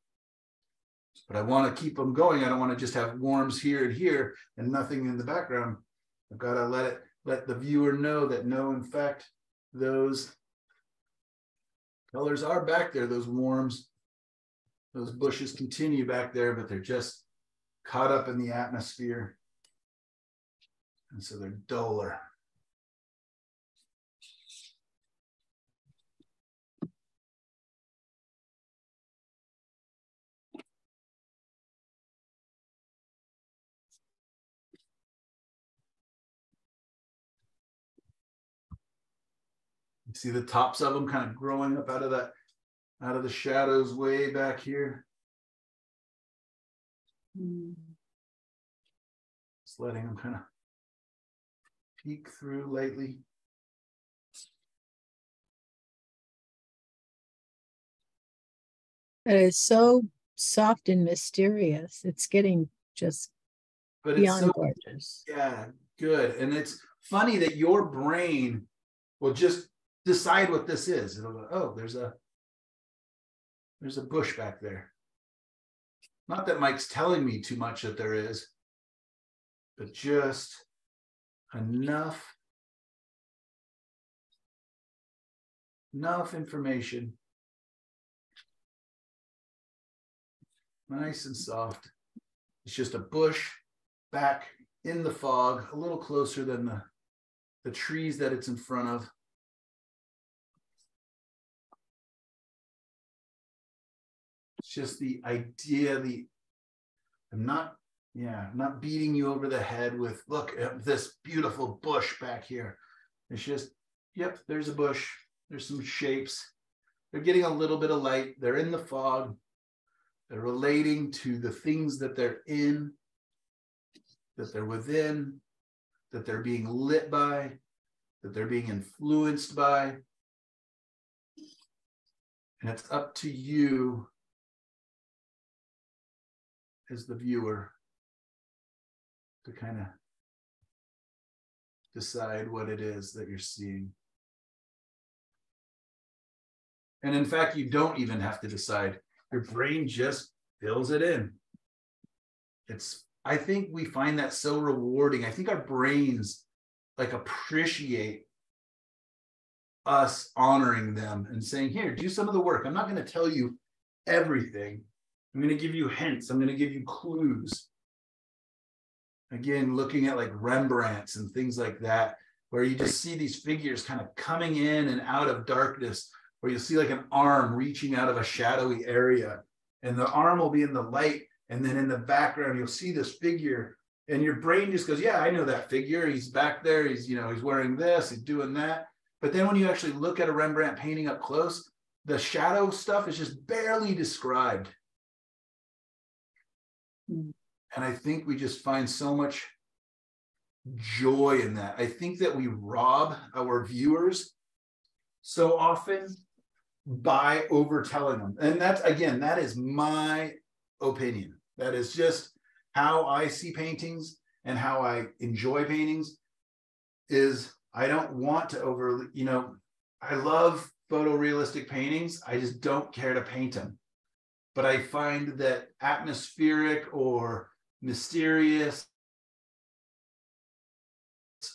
but I want to keep them going. I don't want to just have warms here and here and nothing in the background. I've got to let the viewer know that no, in fact, those colors are back there, those warms, those bushes continue back there, but they're just caught up in the atmosphere. And so they're duller. You see the tops of them kind of growing up out of the shadows way back here. Just letting them kind of peek through lightly. It is so soft and mysterious. It's getting just beyond gorgeous. Yeah, good. And it's funny that your brain will just decide what this is. It'll go, oh, there's a bush back there. Not that Mike's telling me too much that there is, but just enough information, nice and soft. It's just a bush back in the fog, a little closer than the trees that it's in front of. It's just the idea, I'm not beating you over the head with, look at this beautiful bush back here. It's just, yep, there's a bush. There's some shapes. They're getting a little bit of light. They're in the fog. They're relating to the things that they're in, that they're within, that they're being lit by, that they're being influenced by. And it's up to you as the viewer to kind of decide what it is that you're seeing. And in fact, you don't even have to decide. Your brain just fills it in. I think we find that so rewarding. I think our brains like appreciate us honoring them and saying, here, do some of the work. I'm not going to tell you everything. I'm going to give you hints. I'm going to give you clues. Again, looking at like Rembrandts and things like that, where you just see these figures kind of coming in and out of darkness, where you'll see like an arm reaching out of a shadowy area, and the arm will be in the light, and then in the background, you'll see this figure, and your brain just goes, yeah, I know that figure. He's back there. He's, he's wearing this, he's doing that. But then when you actually look at a Rembrandt painting up close, the shadow stuff is just barely described. And I think we just find so much joy in that. I think that we rob our viewers so often by overtelling them. And that's, again, that is my opinion. That is just how I see paintings and how I enjoy paintings is I don't want to over, I love photorealistic paintings. I just don't care to paint them. But I find that atmospheric or mysterious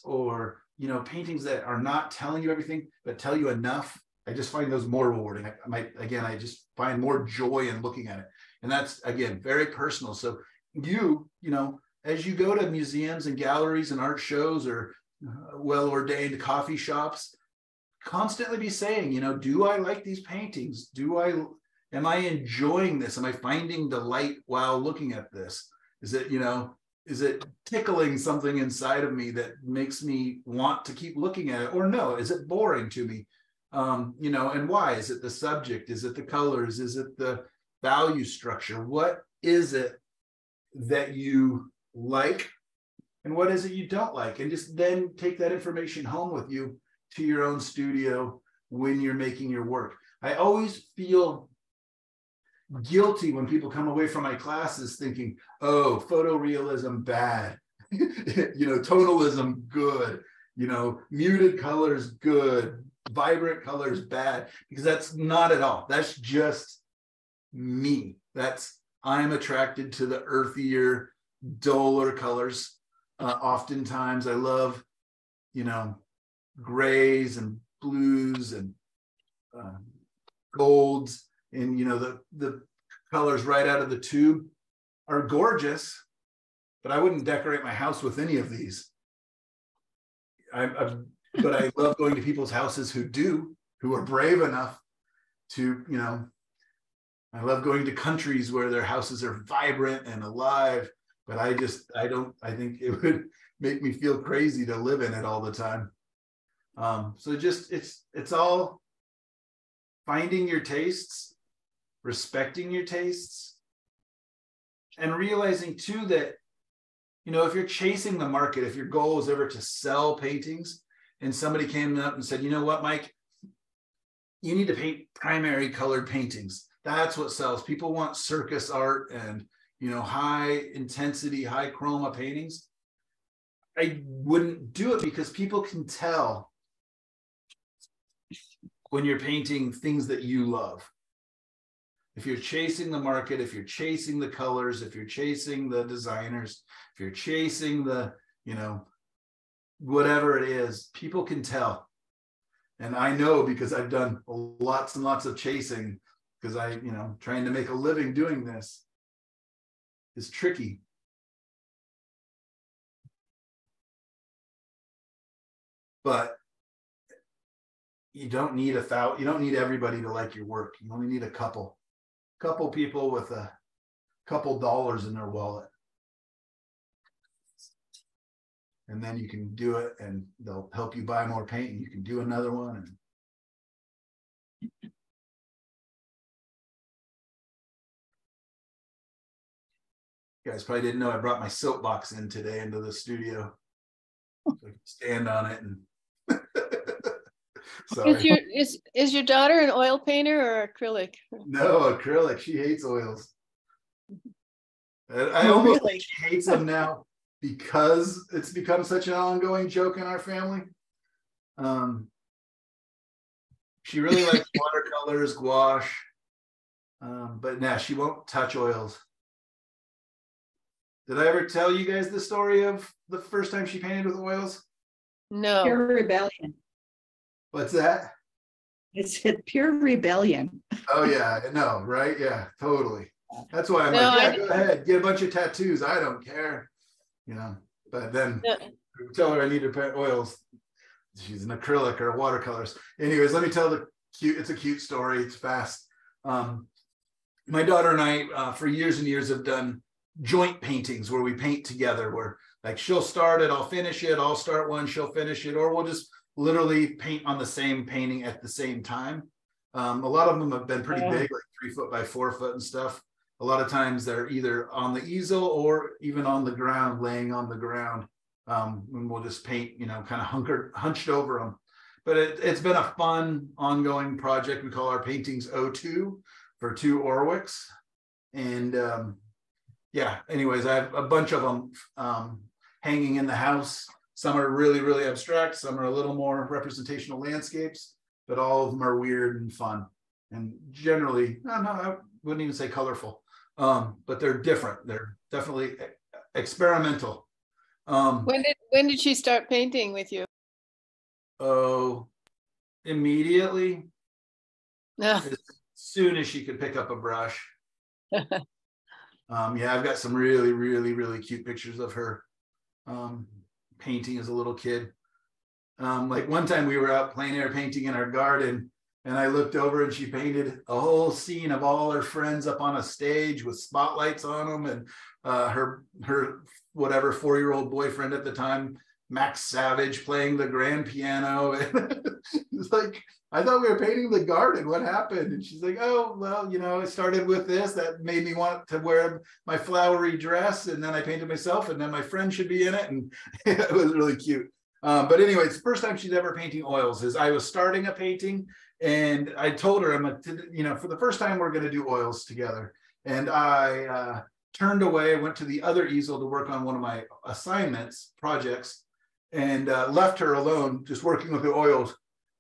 or, paintings that are not telling you everything, but tell you enough, I just find those more rewarding. I just find more joy in looking at it. And that's, again, very personal. So as you go to museums and galleries and art shows or well-ordained coffee shops, constantly be saying, do I like these paintings? Am I enjoying this? Am I finding delight while looking at this? Is it tickling something inside of me that makes me want to keep looking at it? Or no, is it boring to me? And why? Is it the subject? Is it the colors? Is it the value structure? What is it that you like and what is it you don't like, and just then take that information home with you to your own studio when you're making your work. I always feel guilty when people come away from my classes thinking, oh, photorealism bad, you know, tonalism good, you know, muted colors good, vibrant colors bad, because that's not at all. That's just me. That's, I'm attracted to the earthier, duller colors. Oftentimes I love, you know, grays and blues and golds, and, you know, the colors right out of the tube are gorgeous, but I wouldn't decorate my house with any of these. But I love going to people's houses who do, who are brave enough to, you know, I love going to countries where their houses are vibrant and alive, but I think it would make me feel crazy to live in it all the time. So just, it's all finding your tastes, respecting your tastes, and realizing too that, you know, if you're chasing the market, if your goal is ever to sell paintings, and somebody came up and said, you know what, Mike, you need to paint primary colored paintings. That's what sells. People want circus art and, you know, high intensity, high chroma paintings. I wouldn't do it, because people can tell when you're painting things that you love. If you're chasing the market, if you're chasing the colors, if you're chasing the designers, if you're chasing the, you know, whatever it is, people can tell. And I know, because I've done lots and lots of chasing, because I, you know, trying to make a living doing this is tricky. But you don't need you don't need everybody to like your work. You only need a couple people with a couple dollars in their wallet. And then you can do it, and they'll help you buy more paint, and you can do another one. You guys probably didn't know I brought my silk box in today into the studio. So I can stand on it and sorry. Is your daughter an oil painter or acrylic? No, acrylic. She hates oils. I almost really? Think she hates them now because it's become such an ongoing joke in our family. She really likes watercolors, gouache, but nah, she won't touch oils. Did I ever tell you guys the story of the first time she painted with oils? No. Pure rebellion. What's that? It's pure rebellion. Oh yeah, no, right? Yeah, totally. That's why I'm go ahead, get a bunch of tattoos. I don't care, you know. But then tell her I need to paint oils. She's an acrylic or watercolors. Anyways, let me tell it's a cute story. It's fast. My daughter and I, for years and years, have done joint paintings where we paint together, where like she'll start it, I'll finish it, I'll start one, she'll finish it, or we'll just literally paint on the same painting at the same time. A lot of them have been pretty big, like 3-foot by 4-foot and stuff. A lot of times they're either on the easel or even on the ground, laying on the ground, and we'll just paint, you know, kind of hunched over them. But it's been a fun ongoing project. We call our paintings O2 for two Orwicks, and yeah, anyways, I have a bunch of them hanging in the house. Some are really, really abstract. Some are a little more representational landscapes, but all of them are weird and fun. And generally, no, I wouldn't even say colorful, but they're different. They're definitely experimental. When did she start painting with you? Oh, immediately. No. As soon as she could pick up a brush. Yeah, I've got some really, really, really cute pictures of her painting as a little kid. Like one time we were out plein air painting in our garden, and I looked over and she painted a whole scene of all her friends up on a stage with spotlights on them, and her whatever 4-year-old boyfriend at the time Max Savage playing the grand piano. It's like, I thought we were painting the garden. What happened? And she's like, oh, well, you know, I started with this. That made me want to wear my flowery dress. And then I painted myself, and then my friend should be in it. And it was really cute. But anyway, it's the first time she's ever painting oils. Is I was starting a painting, and I told her, I'm like, you know, for the first time, we're going to do oils together. And I turned away, went to the other easel to work on one of my assignments, projects, and left her alone, just working with the oils.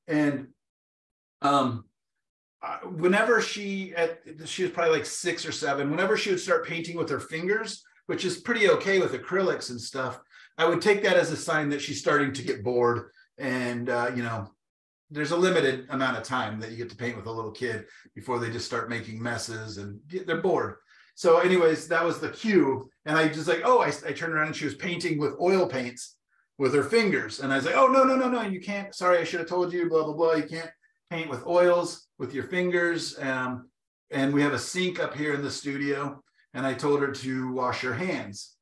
And whenever she was probably like 6 or 7, whenever she would start painting with her fingers, which is pretty okay with acrylics and stuff, I would take that as a sign that she's starting to get bored. And, you know, there's a limited amount of time that you get to paint with a little kid before they just start making messes and they're bored. So anyways, that was the cue. And I just like, oh, I turned around and she was painting with oil paints with her fingers. And I was like, oh, no, no, no, no, you can't. Sorry, I should have told you, blah, blah, blah. You can't paint with oils with your fingers. And we have a sink up here in the studio. And I told her to wash her hands.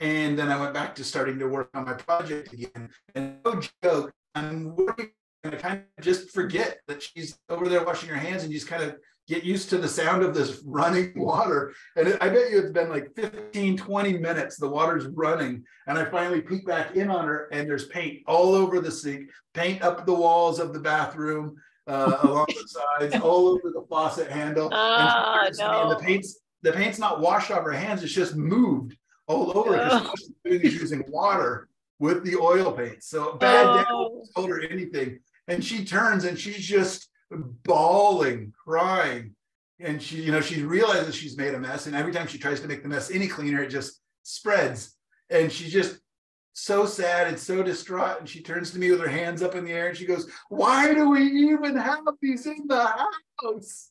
And then I went back to starting to work on my project again. And no joke, I'm working and I kind of just forget that she's over there washing her hands, and you just kind of get used to the sound of this running water. And I bet you it's been like 15, 20 minutes, the water's running. And I finally peek back in on her, and there's paint all over the sink, paint up the walls of the bathroom, along the sides, all over the faucet handle. Oh, and no. The paint's not washed off her hands, it's just moved all over because she's using water with the oil paint. So bad dad told her anything. And she turns and she's just bawling, crying. And she, you know, she realizes she's made a mess. And every time she tries to make the mess any cleaner, it just spreads. And she's just so sad and so distraught. And she turns to me with her hands up in the air and she goes, why do we even have these in the house?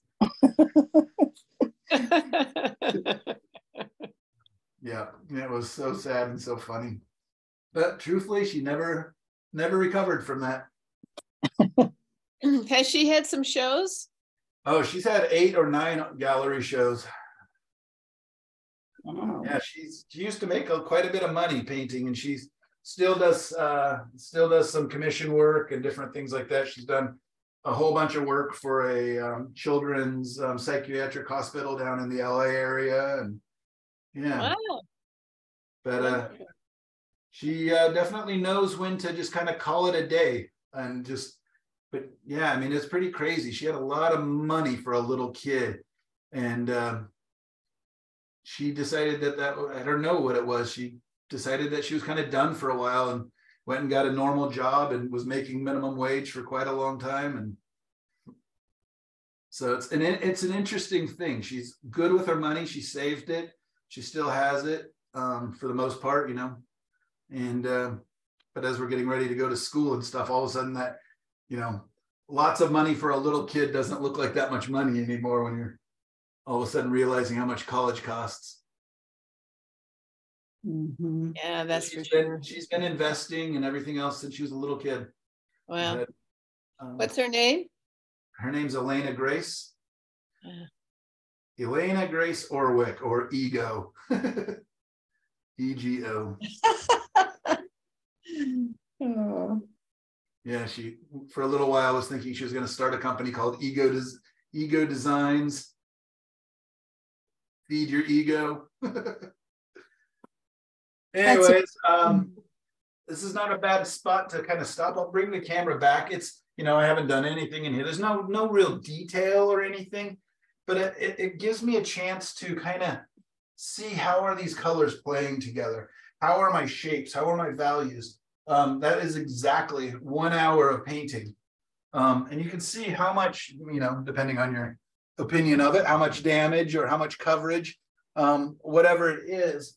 Yeah, it was so sad and so funny. But truthfully, she never recovered from that. Has she had some shows? Oh, she's had 8 or 9 gallery shows. Oh. Yeah, she used to make quite a bit of money painting, and she still does some commission work and different things like that. She's done a whole bunch of work for a children's psychiatric hospital down in the LA area, and yeah. Wow. But she definitely knows when to just kind of call it a day and just, but yeah, I mean, it's pretty crazy. She had a lot of money for a little kid, and she decided that I don't know what it was. She decided that she was kind of done for a while and went and got a normal job and was making minimum wage for quite a long time. And so it's an interesting thing. She's good with her money. She saved it. She still has it for the most part, you know. And but as we're getting ready to go to school and stuff, all of a sudden that, you know, lots of money for a little kid doesn't look like that much money anymore when you're all of a sudden realizing how much college costs. Mm-hmm. Yeah, that's for sure. She's been investing and everything else since she was a little kid. Wow. But, what's her name? Her name's Elena Grace. Elena Grace Orwick, or Ego, E-G-O. Oh. Yeah, she, for a little while, was thinking she was going to start a company called Ego Designs. Feed your ego. Anyways, this is not a bad spot to kind of stop. I'll bring the camera back. It's, you know, I haven't done anything in here. There's no real detail or anything. But it gives me a chance to kind of see how are these colors playing together? How are my shapes? How are my values? That is exactly 1 hour of painting. And you can see how much, you know, depending on your opinion of it, how much damage or how much coverage, whatever it is.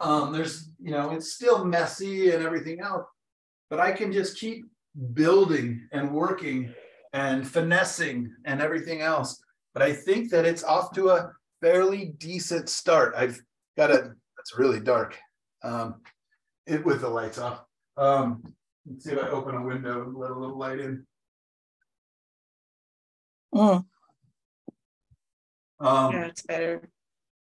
There's, you know, it's still messy and everything else, but I can just keep building and working and finessing and everything else. But I think that it's off to a fairly decent start. I've got that's really dark with the lights off. Let's see if I open a window and let a little light in. Oh. Yeah, it's better.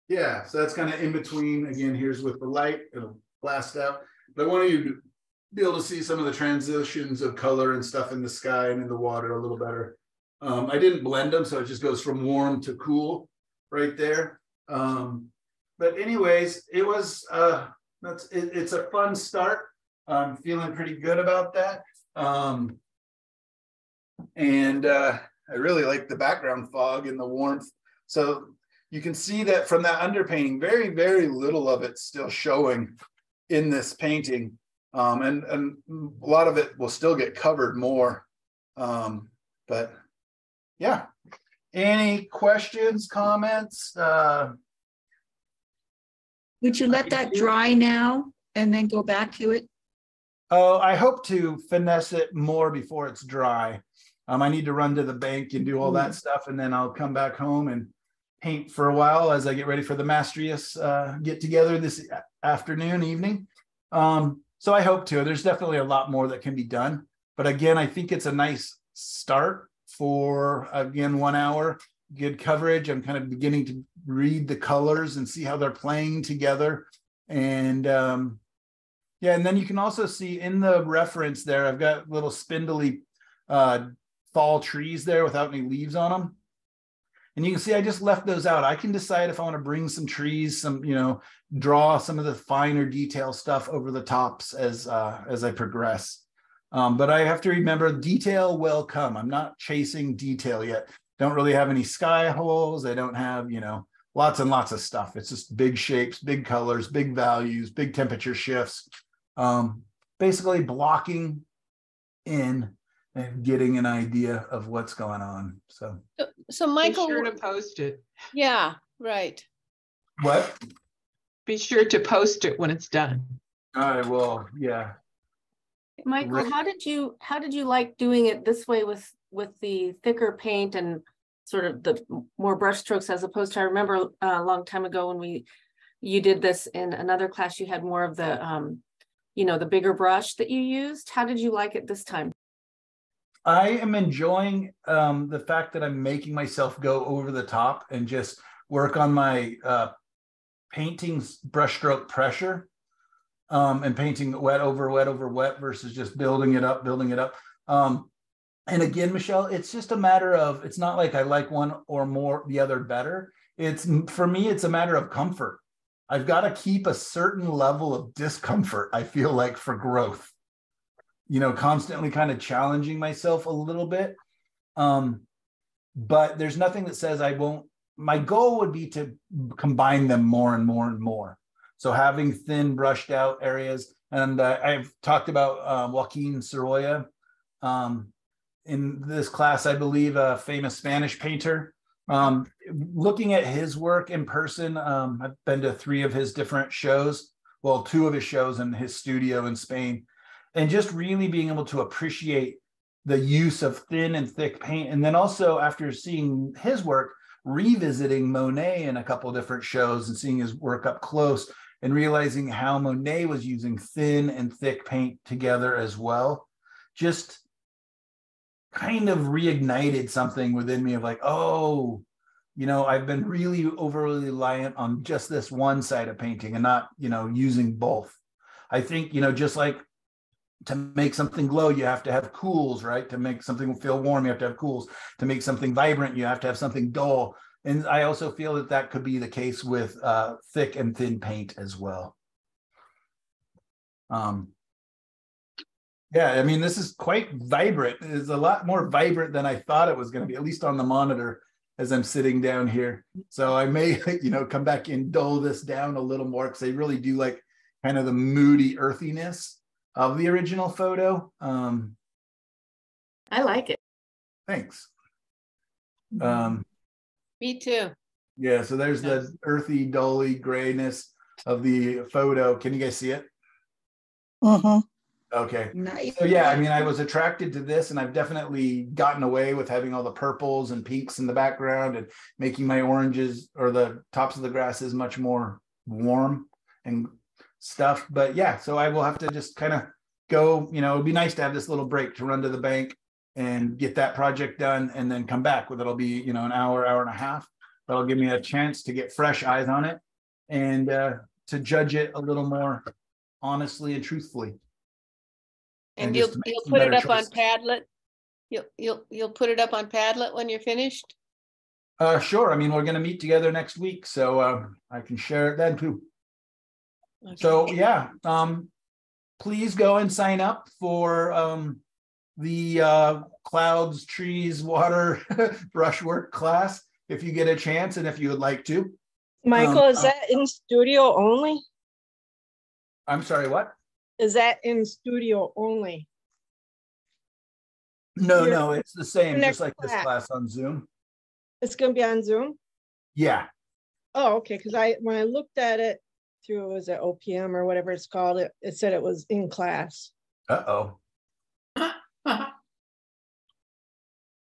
Yeah, so that's kind of in between. Again, here's with the light, it'll blast out. But I want you to be able to see some of the transitions of color and stuff in the sky and in the water a little better. I didn't blend them, so it just goes from warm to cool right there. But anyways, it was, it's a fun start. I'm feeling pretty good about that. I really like the background fog and the warmth. So you can see that from that underpainting, very, very little of it's still showing in this painting. And a lot of it will still get covered more. But yeah, any questions, comments? Would you let that dry now and then go back to it? Oh, I hope to finesse it more before it's dry. I need to run to the bank and do all that stuff, and then I'll come back home and paint for a while as I get ready for the Mastrius get-together this afternoon, evening. So I hope to. There's definitely a lot more that can be done. But again, I think it's a nice start for, again, 1 hour, good coverage. I'm kind of beginning to read the colors and see how they're playing together. And yeah, and then you can also see in the reference there, I've got little spindly fall trees there without any leaves on them. And you can see I just left those out. I can decide if I want to bring some trees, some, you know, draw some of the finer detail stuff over the tops as I progress. But I have to remember detail will come. I'm not chasing detail yet. Don't really have any sky holes. I don't have, you know, lots and lots of stuff. It's just big shapes, big colors, big values, big temperature shifts. Basically blocking in and getting an idea of what's going on. So Michael, be sure to post it. Yeah, right. What? Be sure to post it when it's done. I will. Yeah. Michael, how did you like doing it this way with the thicker paint and sort of the more brush strokes as opposed to, I remember a long time ago when you did this in another class, you had more of the you know, the bigger brush that you used. How did you like it this time? I am enjoying the fact that I'm making myself go over the top and just work on my painting's brushstroke pressure and painting wet over wet over wet versus just building it up, building it up. And again, Michelle, it's just a matter of, it's not like I like one or more, the other better. It's, for me, it's a matter of comfort. I've got to keep a certain level of discomfort, I feel like, for growth. You know, constantly kind of challenging myself a little bit. But there's nothing that says I won't, my goal would be to combine them more and more and more. So having thin brushed out areas, and I've talked about Joaquin Sorolla in this class, I believe, a famous Spanish painter. Looking at his work in person, I've been to three of his different shows, well, two of his shows in his studio in Spain. And just really being able to appreciate the use of thin and thick paint. And then also after seeing his work, revisiting Monet in a couple of different shows and seeing his work up close and realizing how Monet was using thin and thick paint together as well, just kind of reignited something within me of like, oh, you know, I've been really overly reliant on just this one side of painting and not, you know, using both. I think, you know, just like, to make something glow, you have to have cools, right? To make something feel warm, you have to have cools. To make something vibrant, you have to have something dull. And I also feel that that could be the case with thick and thin paint as well. Yeah, I mean, this is quite vibrant. It's a lot more vibrant than I thought it was going to be, at least on the monitor as I'm sitting down here. So I may, you know, come back and dull this down a little more because I really do like kind of the moody earthiness of the original photo. I like it. Thanks. Me too. Yeah, so there's the earthy, dully grayness of the photo. Can you guys see it? Uh-huh. Okay. Nice. So yeah, I mean, I was attracted to this, and I've definitely gotten away with having all the purples and pinks in the background and making my oranges or the tops of the grasses much more warm and stuff. But yeah, so I will have to just kind of go, you know, it'd be nice to have this little break to run to the bank and get that project done and then come back with, it'll be, you know, an hour, hour and a half. That'll give me a chance to get fresh eyes on it and to judge it a little more honestly and truthfully. And you'll put it up choices. On Padlet. You'll put it up on Padlet when you're finished. Sure. I mean, we're going to meet together next week, so I can share it then too. Okay. So yeah, please go and sign up for the clouds, trees, water, brushwork class if you get a chance and if you would like to. Michael, is that in studio only? I'm sorry, what? Is that in studio only? No, no, it's the same, just like this class on Zoom. It's going to be on Zoom? Yeah. Oh, okay. Because when I looked at it through, was it OPM or whatever it's called, it said it was in class. Uh-oh.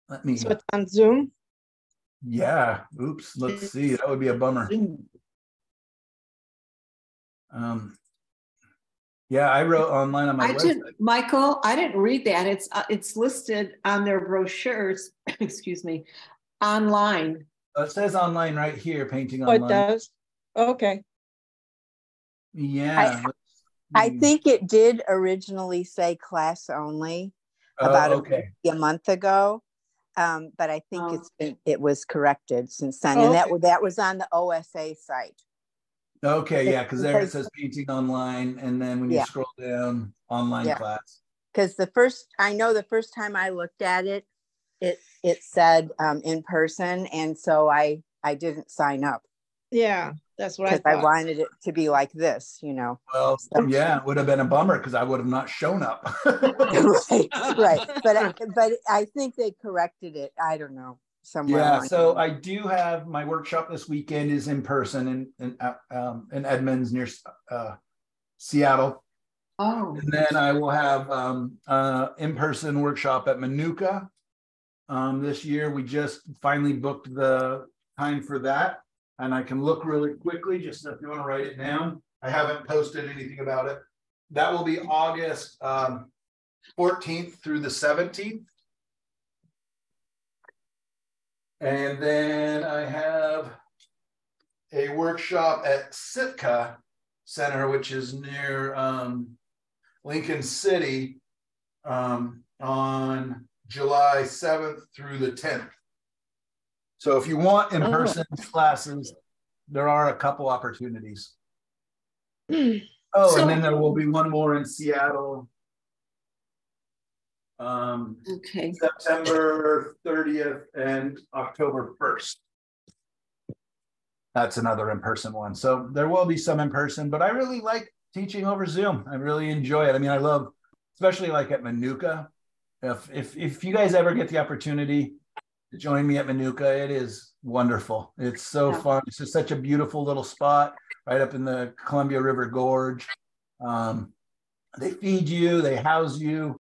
Let me. So it's on Zoom? Yeah. Oops. Let's see. That would be a bummer. Yeah, I wrote online on my website. Michael, I didn't read that. It's listed on their brochures. Excuse me. Online. It says online right here, painting online. Oh, it does? Okay. Yeah. I think it did originally say class only about a month ago, but I think it was corrected since then, and that was on the OSA site. Okay, yeah, because there it says painting online, and then when you scroll down, online class. Because I know the first time I looked at it, it said in person, and so I didn't sign up. Yeah, that's what I thought. Because I wanted it to be like this, you know. Well, so, yeah, it would have been a bummer because I would have not shown up. right. But I think they corrected it. I don't know. Somewhere along. So I do have my workshop this weekend is in person in Edmonds near Seattle. Oh. And then I will have in-person workshop at Manuka. This year we just finally booked the time for that, and I can look really quickly just if you want to write it down. I haven't posted anything about it. That will be August 14th through the 17th. And then I have a workshop at Sitka Center, which is near Lincoln City, on July 7th through the 10th. So if you want in-person classes, there are a couple opportunities. And then there will be one more in Seattle. September 30th and October 1st. That's another in-person one. So there will be some in-person, but I really like teaching over Zoom. I really enjoy it. I mean, I love, especially like at Manuka. If you guys ever get the opportunity to join me at Manuka, it is wonderful. It's so fun. It's just such a beautiful little spot right up in the Columbia River Gorge. They feed you, they house you.